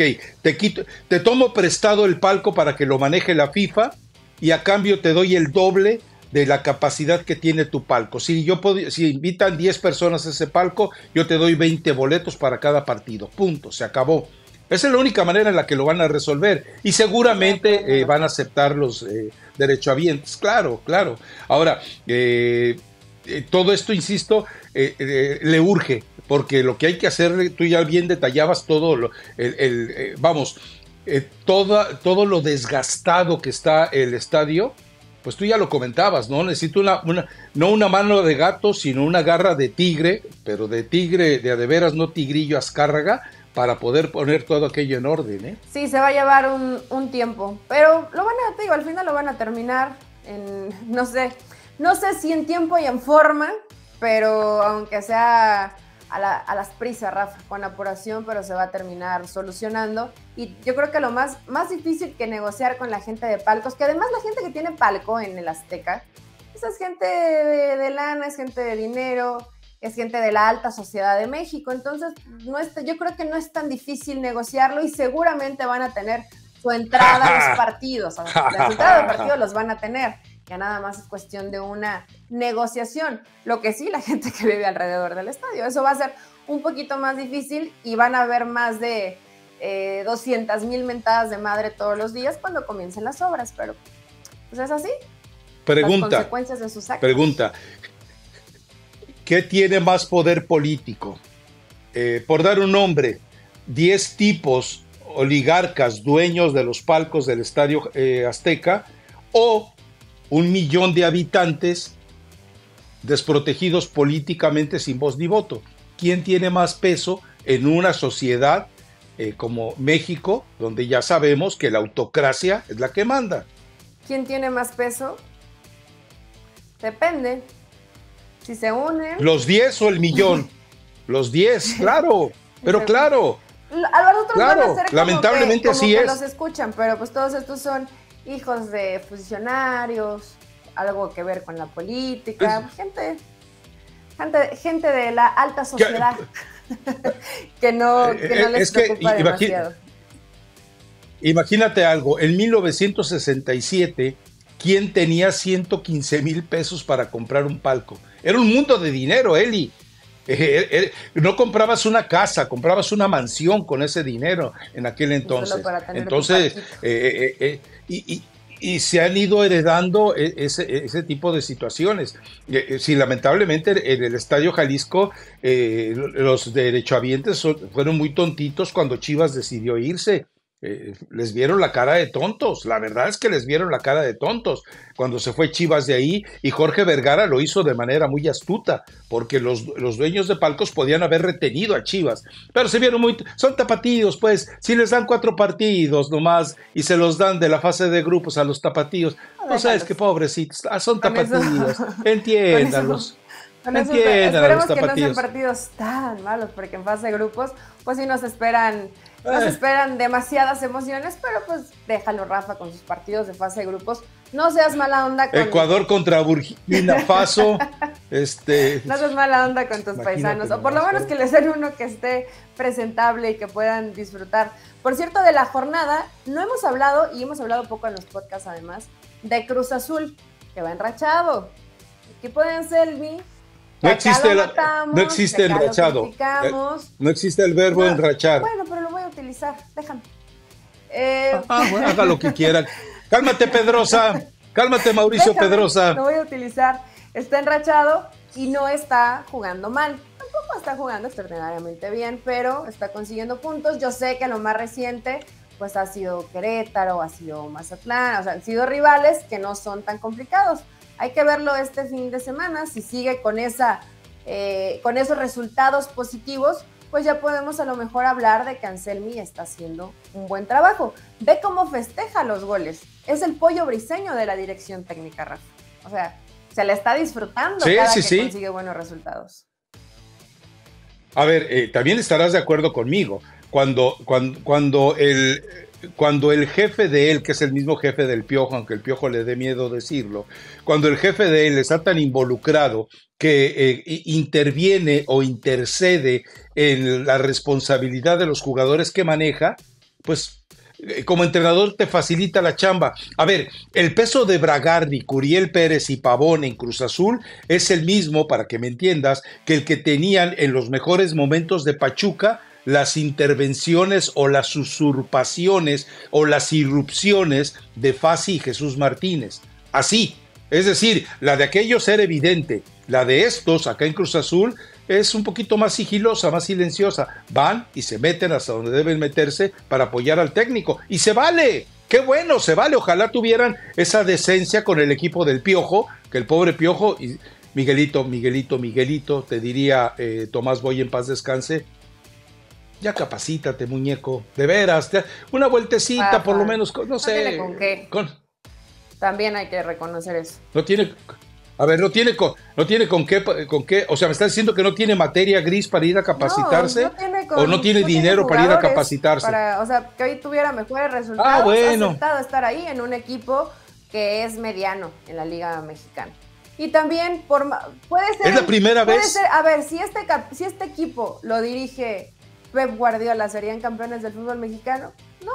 te tomo prestado el palco para que lo maneje la FIFA y a cambio te doy el doble de la capacidad que tiene tu palco. Si invitan 10 personas a ese palco, yo te doy 20 boletos para cada partido. Punto, se acabó. Esa es la única manera en la que lo van a resolver y seguramente van a aceptar los derechohabientes, claro, claro. Ahora, todo esto, insisto, le urge, porque lo que hay que hacer, tú ya bien detallabas todo, todo lo desgastado que está el estadio, pues tú ya lo comentabas, ¿no? Necesito no una mano de gato, sino una garra de tigre, pero de tigre, de adeveras, no tigrillo Azcárraga, para poder poner todo aquello en orden, ¿eh? Sí, se va a llevar un tiempo, pero al final lo van a terminar en, no sé si en tiempo y en forma, pero aunque sea a las prisas, Rafa, con apuración, pero se va a terminar solucionando. Y yo creo que lo más difícil que negociar con la gente de palcos, que además la gente que tiene palco en el Azteca, esa es gente de lana, es gente de dinero, es gente de la alta sociedad de México, entonces yo creo que no es tan difícil negociarlo y seguramente van a tener su entrada a los partidos, las entradas de partidos los van a tener, Ya nada más es cuestión de una negociación. Lo que sí, la gente que vive alrededor del estadio. Eso va a ser un poquito más difícil y van a haber más de 200,000 mentadas de madre todos los días cuando comiencen las obras, pero pues es así. Pregunta, las consecuencias de sus actos. Pregunta, ¿qué tiene más poder político? Por dar un nombre, 10 tipos oligarcas dueños de los palcos del Estadio Azteca o 1,000,000 de habitantes desprotegidos políticamente sin voz ni voto. ¿Quién tiene más peso en una sociedad como México, donde ya sabemos que la autocracia es la que manda? ¿Quién tiene más peso? Depende. Si se unen... ¿Los 10 o 1,000,000? Los 10, claro. Pero claro. A los otros claro, van a ser como lamentablemente que, así es. Los escuchan, pero pues todos estos son hijos de funcionarios, algo que ver con la política, pues gente de la alta sociedad. que no les preocupa demasiado. Imagínate algo, en 1967, ¿quién tenía 115,000 pesos para comprar un palco? Era un mundo de dinero, Eli. No comprabas una casa, comprabas una mansión con ese dinero en aquel entonces. Entonces, y se han ido heredando ese tipo de situaciones. Sí, lamentablemente en el Estadio Jalisco los derechohabientes fueron muy tontitos cuando Chivas decidió irse. Les vieron la cara de tontos, la verdad es que les vieron la cara de tontos cuando se fue Chivas de ahí, y Jorge Vergara lo hizo de manera muy astuta porque los dueños de palcos podían haber retenido a Chivas, pero se vieron muy, son tapatíos, pues si les dan 4 partidos nomás y se los dan de la fase de grupos a los tapatíos, no sabes qué pobrecitos, son tapatíos, entiéndalos. Esperemos que no sean partidos tan malos, porque en fase de grupos, pues sí nos esperan demasiadas emociones, pero pues déjalo, Rafa, con sus partidos de fase de grupos. No seas mala onda con... Ecuador contra Burkina Faso. No seas mala onda con tus paisanos, o por lo menos que les den uno que esté presentable y que puedan disfrutar. Por cierto, de la jornada, no hemos hablado, y hemos hablado poco en los podcasts además, de Cruz Azul, que va enrachado. Aquí pueden Selvi. No existe enrachado. No existe el verbo enrachar. Bueno, pero lo voy a utilizar. Déjame. Bueno, haga lo que quiera. Cálmate, Pedrosa. Cálmate, Mauricio. Déjame, Pedrosa. Lo voy a utilizar. Está enrachado y no está jugando mal. Tampoco está jugando extraordinariamente bien, pero está consiguiendo puntos. Yo sé que lo más reciente pues ha sido Querétaro, ha sido Mazatlán. O sea, han sido rivales que no son tan complicados. Hay que verlo este fin de semana, si sigue con esos resultados positivos, pues ya podemos a lo mejor hablar de que Anselmi está haciendo un buen trabajo. Ve cómo festeja los goles, es el pollo briseño de la dirección técnica, Rafa. O sea, se la está disfrutando cada que consigue buenos resultados. A ver, también estarás de acuerdo conmigo, cuando el jefe de él, que es el mismo jefe del Piojo, aunque el Piojo le dé miedo decirlo, cuando el jefe de él está tan involucrado que interviene o intercede en la responsabilidad de los jugadores que maneja, pues como entrenador te facilita la chamba. A ver, el peso de Bragarni, Curiel Pérez y Pavón en Cruz Azul es el mismo, para que me entiendas, que el que tenían en los mejores momentos de Pachuca las intervenciones o las usurpaciones o las irrupciones de Fassi y Jesús Martínez. Así, es decir, la de aquellos era evidente, la de estos acá en Cruz Azul es un poquito más sigilosa, más silenciosa. Van y se meten hasta donde deben meterse para apoyar al técnico. ¡Y se vale! ¡Qué bueno, se vale! Ojalá tuvieran esa decencia con el equipo del Piojo, que el pobre Piojo, y Miguelito, te diría Tomás Boy en paz descanse, ya capacítate, muñeco, de veras, una vueltecita, ajá, por lo menos, no sé. No tiene con qué. También hay que reconocer eso. No tiene con qué, o sea, me estás diciendo que no tiene materia gris para ir a capacitarse, no tiene dinero para ir a capacitarse. O sea, que hoy tuviera mejores resultados, ha aceptado estar ahí en un equipo que es mediano en la Liga Mexicana. Y también, puede ser... Es la primera vez. A ver, si este equipo lo dirige Pep Guardiola, ¿serían campeones del fútbol mexicano? No,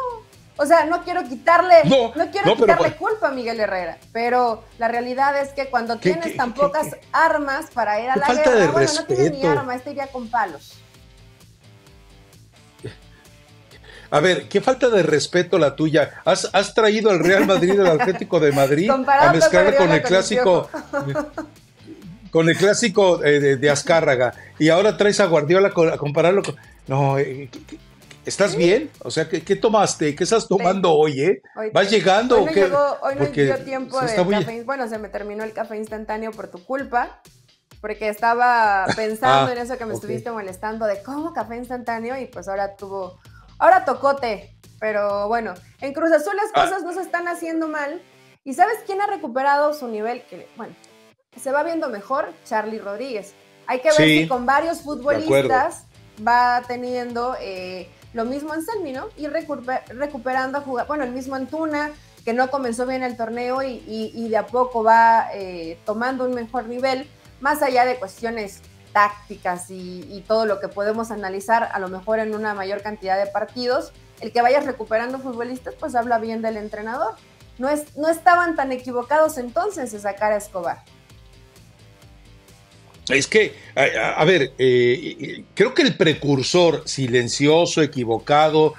O sea, no quiero quitarle, no quiero quitarle culpa a Miguel Herrera, pero la realidad es que cuando tienes tan pocas armas para ir a la guerra, bueno, no tienes ni arma, este iría con palos. A ver, qué falta de respeto la tuya. ¿Has traído al Real Madrid, al Atlético de Madrid, a mezclar con el clásico, de Azcárraga? Y ahora traes a Guardiola a compararlo con... No, ¿estás bien? O sea, ¿qué tomaste? ¿Qué estás tomando hoy, ¿Vas llegando o qué? Hoy no dio tiempo de café. Bueno, se me terminó el café instantáneo por tu culpa, porque estaba pensando en eso que me estuviste molestando de cómo café instantáneo y pues ahora tuvo... Ahora tocote, pero bueno, en Cruz Azul las cosas no se están haciendo mal. ¿Y sabes quién ha recuperado su nivel? Que, bueno, se va viendo mejor, Charly Rodríguez. Hay que ver si con varios futbolistas va teniendo lo mismo Anselmi, ¿no? Y recuperando a jugar. Bueno, el mismo Antuna, que no comenzó bien el torneo y de a poco va tomando un mejor nivel, más allá de cuestiones tácticas y todo lo que podemos analizar a lo mejor en una mayor cantidad de partidos, el que vayas recuperando futbolistas pues habla bien del entrenador. No estaban tan equivocados entonces de sacar a Escobar. Es que, a ver, creo que el precursor silencioso, equivocado,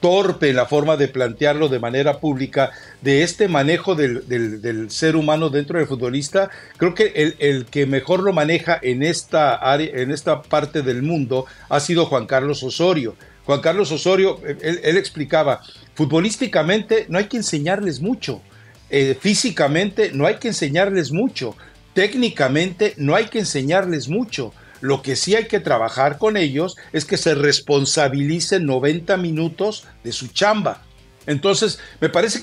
torpe en la forma de plantearlo de manera pública, de este manejo del ser humano dentro del futbolista, creo que el que mejor lo maneja en esta área, en esta parte del mundo, ha sido Juan Carlos Osorio. Juan Carlos Osorio, él explicaba, futbolísticamente no hay que enseñarles mucho, físicamente no hay que enseñarles mucho, técnicamente no hay que enseñarles mucho. Lo que sí hay que trabajar con ellos es que se responsabilicen 90 minutos de su chamba. Entonces, me parece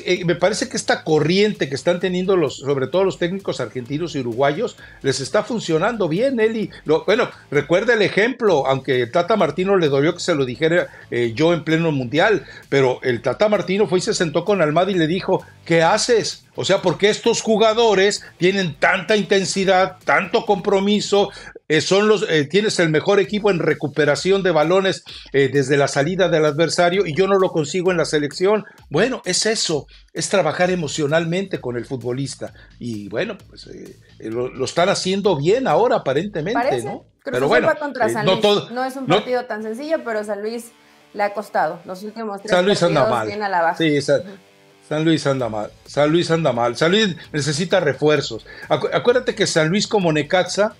que esta corriente que están teniendo sobre todo los técnicos argentinos y uruguayos, les está funcionando bien, Eli. Bueno, recuerda el ejemplo, aunque el Tata Martino le dolió que se lo dijera yo en pleno mundial, pero el Tata Martino fue y se sentó con Almada y le dijo, ¿qué haces? O sea, porque estos jugadores tienen tanta intensidad, tanto compromiso, tienes el mejor equipo en recuperación de balones desde la salida del adversario y yo no lo consigo en la selección. Bueno, es eso, es trabajar emocionalmente con el futbolista. Y bueno, pues lo están haciendo bien ahora aparentemente, ¿no? Pero bueno, contra San Luis. No es un partido tan sencillo, pero San Luis le ha costado. Los últimos tres partidos vienen a la baja. Sí, San Luis anda mal, San Luis anda mal, San Luis necesita refuerzos. Acuérdate que San Luis como Necaxa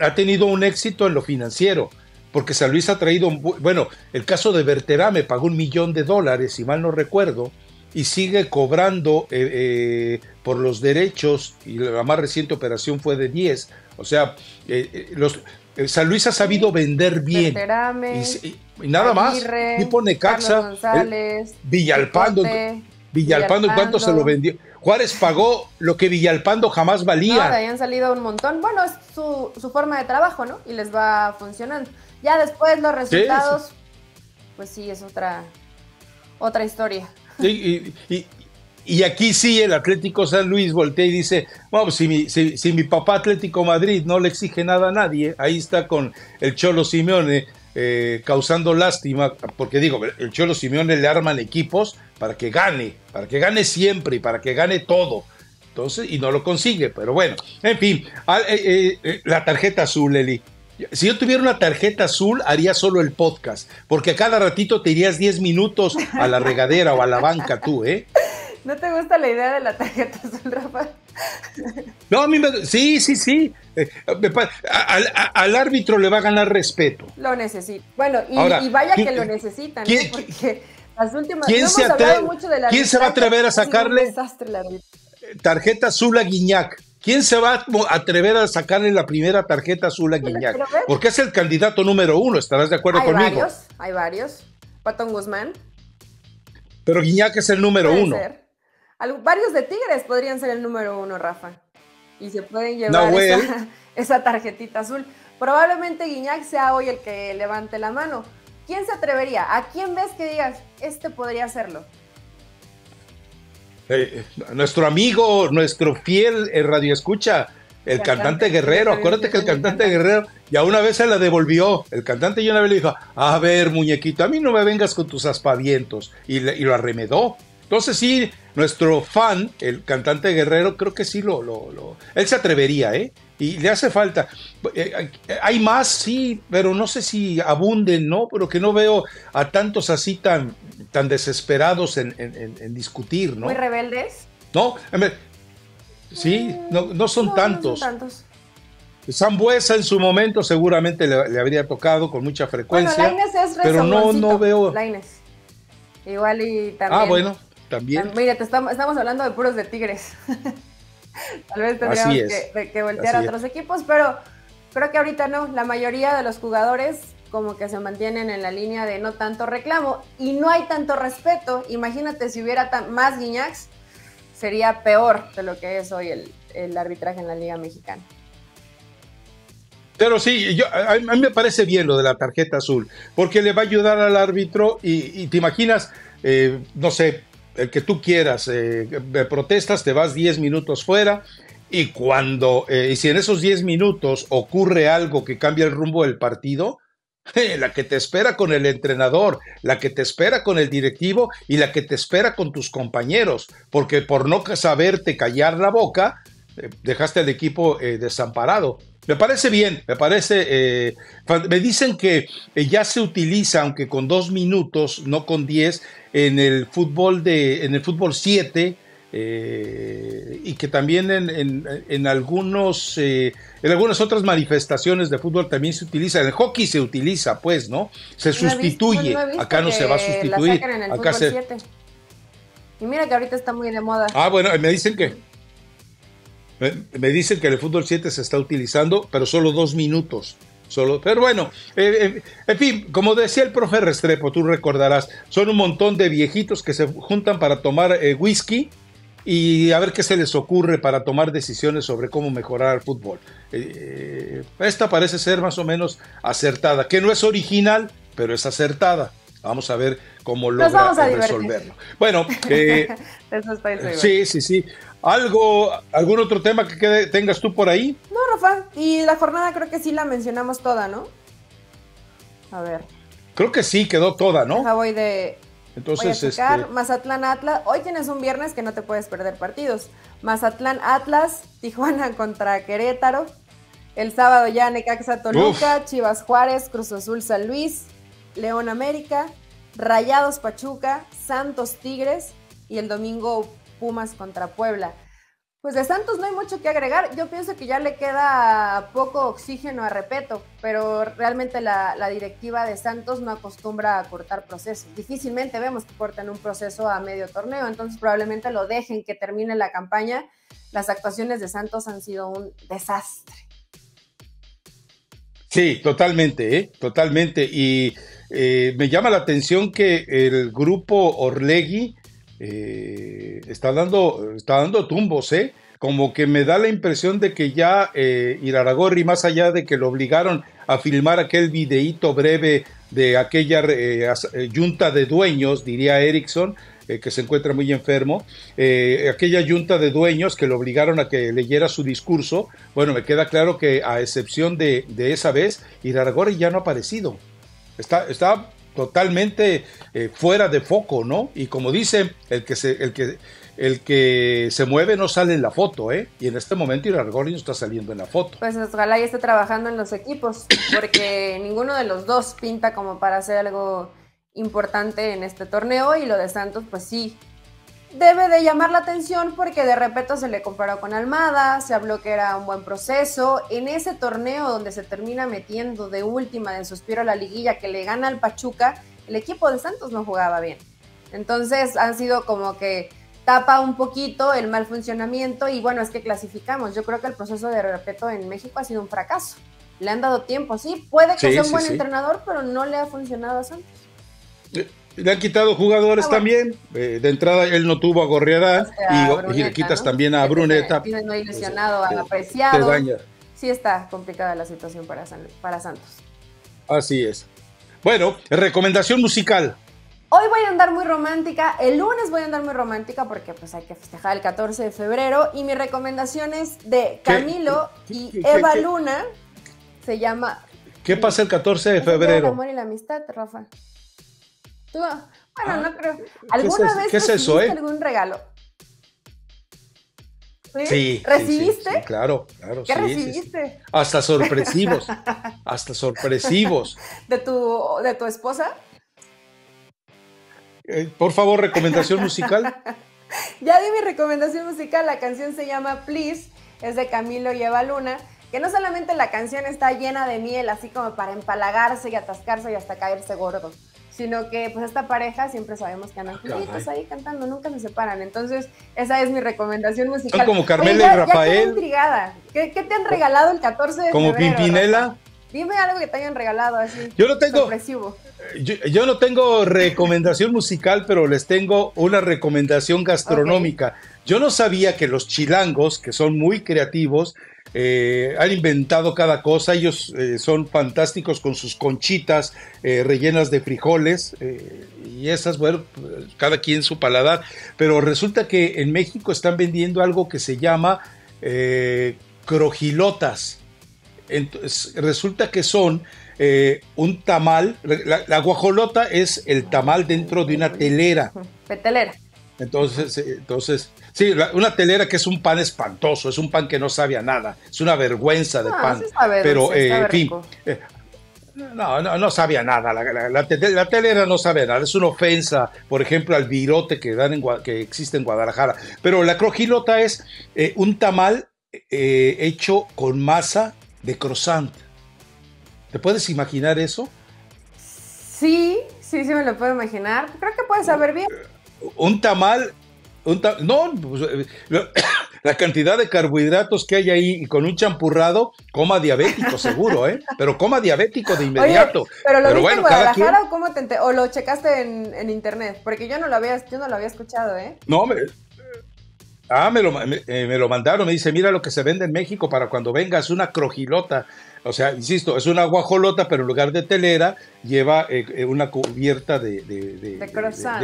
ha tenido un éxito en lo financiero, porque San Luis ha traído, bueno, el caso de Berterame pagó $1 millón, si mal no recuerdo, y sigue cobrando por los derechos, y la más reciente operación fue de 10, o sea, San Luis ha sabido vender bien. Berterame, y nada Aguirre, más, tipo Necaxa, González, Villalpando, ¿en cuánto se lo vendió? Juárez pagó lo que Villalpando jamás valía. No, habían salido un montón. Bueno, es su forma de trabajo, ¿no? Y les va funcionando. Ya después los resultados, pues sí, es otra historia. Y aquí sí el Atlético San Luis voltea y dice, bueno, si mi papá Atlético Madrid no le exige nada a nadie, ahí está con el Cholo Simeone causando lástima, porque digo, el Cholo Simeone le arman equipos para que gane siempre y para que gane todo. Entonces, y no lo consigue, pero bueno, en fin, la tarjeta azul, Eli. Si yo tuviera una tarjeta azul, haría solo el podcast, porque a cada ratito te irías 10 minutos a la regadera o a la banca tú, ¿eh? ¿No te gusta la idea de la tarjeta azul, Rafa? No, a mí sí. Al árbitro le va a ganar respeto. Lo necesita. Bueno, y vaya que lo necesitan, ¿no? Porque las últimas... ¿Quién se va a atrever a sacarle tarjeta azul a Guiñac? ¿Quién se va a atrever a sacarle la primera tarjeta azul a Guiñac? Porque es el candidato número 1, ¿estarás de acuerdo conmigo? Hay varios. Patón Guzmán. Pero Guiñac es el número 1. Varios de Tigres podrían ser el número 1, Rafa. Y se pueden llevar esa tarjetita azul. Probablemente Guiñac sea hoy el que levante la mano. ¿Quién se atrevería? ¿A quién ves que digas, este podría hacerlo? Nuestro amigo, nuestro fiel radioescucha, El cantante Guerrero, acuérdate que el cantante Guerrero ya una vez se la devolvió. El cantante ya una vez le dijo, a ver, muñequito, a mí no me vengas con tus aspavientos. Y lo arremedó. Entonces sí, nuestro fan, el cantante Guerrero, creo que sí él se atrevería, ¿eh? Y le hace falta. Hay más, sí, pero no sé si abunden, ¿no? Pero que no veo a tantos así tan desesperados en discutir, ¿no? Muy rebeldes. No, sí, no son tantos. Sambuesa en su momento seguramente le habría tocado con mucha frecuencia. Bueno, Lainez es pero no veo. Lainez. Igual y también. Ah, bueno, también. Mira, estamos hablando de puros de Tigres. Tal vez tendríamos que voltear a otros equipos, pero creo que ahorita no. La mayoría de los jugadores como que se mantienen en la línea de no tanto reclamo y no hay tanto respeto. Imagínate si hubiera más Guiñacs, sería peor de lo que es hoy el arbitraje en la Liga Mexicana. Pero sí, a mí me parece bien lo de la tarjeta azul, porque le va a ayudar al árbitro y te imaginas, no sé, el que tú quieras, protestas, te vas 10 minutos fuera y si en esos 10 minutos ocurre algo que cambia el rumbo del partido, la que te espera con el entrenador, la que te espera con el directivo y la que te espera con tus compañeros, porque por no saberte callar la boca, dejaste al equipo desamparado. Me parece bien, me dicen que ya se utiliza, aunque con 2 minutos, no con 10, en el fútbol en el fútbol 7 y que también en algunas otras manifestaciones de fútbol también se utiliza. En el hockey se utiliza, pues, ¿no? Se sustituye. Acá no se va a sustituir. La sacan en el acá fútbol 7. Y mira que ahorita está muy de moda. Ah, bueno, me dicen que el fútbol 7 se está utilizando, pero solo 2 minutos. Pero bueno, en fin, como decía el profe Restrepo, tú recordarás, son un montón de viejitos que se juntan para tomar whisky y a ver qué se les ocurre para tomar decisiones sobre cómo mejorar el fútbol. Esta parece ser más o menos acertada, que no es original, pero es acertada. Vamos a ver cómo logra resolverlo. Bueno, eso estoy seguro. Sí. ¿Algún otro tema que tengas tú por ahí? No, Rafa, y la jornada creo que sí la mencionamos toda, ¿no? A ver. Creo que sí, quedó toda, ¿no? Deja, entonces, voy a checar. Mazatlán Atlas, hoy tienes un viernes que no te puedes perder partidos. Mazatlán Atlas, Tijuana contra Querétaro, el sábado ya Necaxa Toluca, Chivas Juárez, Cruz Azul San Luis, León América, Rayados Pachuca, Santos Tigres y el domingo Pumas contra Puebla. Pues de Santos no hay mucho que agregar. Yo pienso que ya le queda poco oxígeno a Repeto, pero realmente la directiva de Santos no acostumbra a cortar procesos. Difícilmente vemos que corten un proceso a medio torneo, entonces probablemente lo dejen que termine la campaña. Las actuaciones de Santos han sido un desastre. Sí, totalmente, totalmente. Y me llama la atención que el grupo Orlegui está dando tumbos, como que me da la impresión de que ya Iraragorri, más allá de que lo obligaron a filmar aquel videíto breve de aquella junta de dueños, diría Erickson, que se encuentra muy enfermo, aquella junta de dueños que lo obligaron a que leyera su discurso. Bueno, me queda claro que a excepción de esa vez, Iraragorri ya no ha aparecido, está totalmente fuera de foco, ¿no? Y como dice, el que se mueve no sale en la foto, y en este momento Iraragorri no está saliendo en la foto. Pues ojalá y esté trabajando en los equipos, porque ninguno de los dos pinta como para hacer algo importante en este torneo, y lo de Santos pues sí debe de llamar la atención, porque de repente se le comparó con Almada, se habló que era un buen proceso. En ese torneo donde se termina metiendo de última, de suspiro, a la liguilla, que le gana al Pachuca, el equipo de Santos no jugaba bien. Entonces han sido como que tapa un poquito el mal funcionamiento, y bueno, es que clasificamos. Yo creo que el proceso de Repeto en México ha sido un fracaso. Le han dado tiempo, sí, puede que sea un buen entrenador, pero no le ha funcionado a Santos. Le han quitado jugadores también. De entrada, él no tuvo a Gorriarán, y le quitas, ¿no?, también a Bruneta. No hay lesionado, a Apreciado. Sí está complicada la situación para Santos. Así es. Bueno, recomendación musical. Hoy voy a andar muy romántica, el lunes voy a andar muy romántica porque pues hay que festejar el 14 de febrero y mi recomendación es de Camilo y Eva Luna, se llama... ¿Qué pasa el 14 de febrero? El amor y la amistad, Rafa. ¿Tú? Bueno, no creo. ¿Alguna vez recibiste algún regalo? ¿Sí? Sí. ¿Recibiste? Sí, claro, claro. ¿Qué recibiste? Sí, sí. Hasta sorpresivos. Hasta sorpresivos. ¿De tu esposa? Por favor, recomendación musical. Ya di mi recomendación musical, la canción se llama Please, es de Camilo y Eva Luna, que no solamente la canción está llena de miel, así como para empalagarse y atascarse y hasta caerse gordo, sino que pues esta pareja siempre sabemos que andan juntitos ahí cantando, nunca se separan, entonces esa es mi recomendación musical. Son como Carmela y Rafael. Ya quedé intrigada. ¿Qué te han regalado el 14 de febrero? Como Pimpinela. Rafa, dime algo que te hayan regalado así. Yo no tengo recomendación musical, pero les tengo una recomendación gastronómica. Okay. Yo no sabía que los chilangos, que son muy creativos, han inventado cada cosa. Ellos son fantásticos con sus conchitas rellenas de frijoles y esas, bueno, cada quien su paladar. Pero resulta que en México están vendiendo algo que se llama crojilotas. Entonces, resulta que son un tamal, la guajolota es el tamal dentro de una telera. Petelera. Entonces, sí, una telera que es un pan espantoso, es un pan que no sabe a nada, es una vergüenza de pan. Sí sabe, pero, en fin, no sabe a nada, la telera no sabe a nada, es una ofensa, por ejemplo, al virote que existe en Guadalajara. Pero la crojilota es un tamal hecho con masa de croissant. ¿Te puedes imaginar eso? Sí me lo puedo imaginar. Creo que puedes saber bien. Un tamal, no, pues, la cantidad de carbohidratos que hay ahí y con un champurrado, coma diabético seguro, ¿eh? Pero coma diabético de inmediato. Oye, pero lo viste bueno, en Guadalajara o cómo o lo checaste en internet, porque yo no lo había escuchado, ¿eh? No, me lo mandaron, me dice, mira lo que se vende en México para cuando vengas, una crojilota. O sea, insisto, es una guajolota, pero en lugar de telera lleva una cubierta de croissant,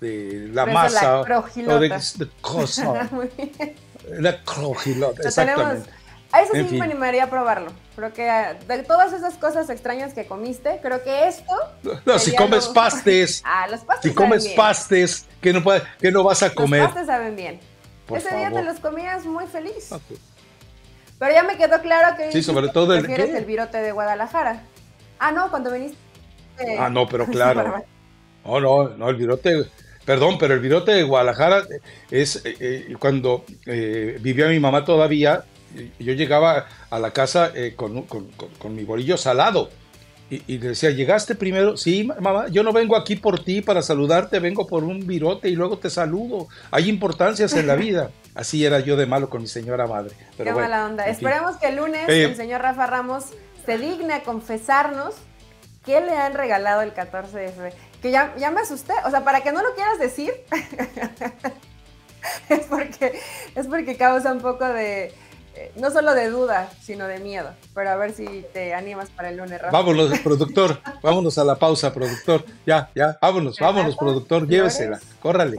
de la masa. La crojilota. Muy bien. La crojilota, exactamente. A eso sí me animaría a probarlo. Creo que de todas esas cosas extrañas que comiste, creo que esto... No, si comes pastes. Los pastes. Si comes pastes, que no vas a comer. Los pastes saben bien. Por favor. Ese día te los comías muy feliz. Okay. Pero ya me quedó claro que sí, sobre todo prefieres el virote de Guadalajara. Ah, no, cuando viniste... no, pero claro. No, el virote... Perdón, pero el virote de Guadalajara es... cuando vivía mi mamá todavía, yo llegaba a la casa con mi bolillo salado. Y decía, ¿llegaste primero? Sí, mamá, yo no vengo aquí por ti para saludarte, vengo por un virote y luego te saludo. Hay importancias en la vida. Así era yo de malo con mi señora madre. Pero qué mala onda. Esperemos que el lunes el señor Rafa Ramos se digne a confesarnos qué le han regalado el 14 de febrero. Que ya me asusté. O sea, para que no lo quieras decir, es porque causa un poco de... no solo de duda, sino de miedo. Pero a ver si te animas para el lunes, Rafa. Vámonos, productor. Vámonos a la pausa, productor. Ya, vámonos, productor. Llévesela. Córrale.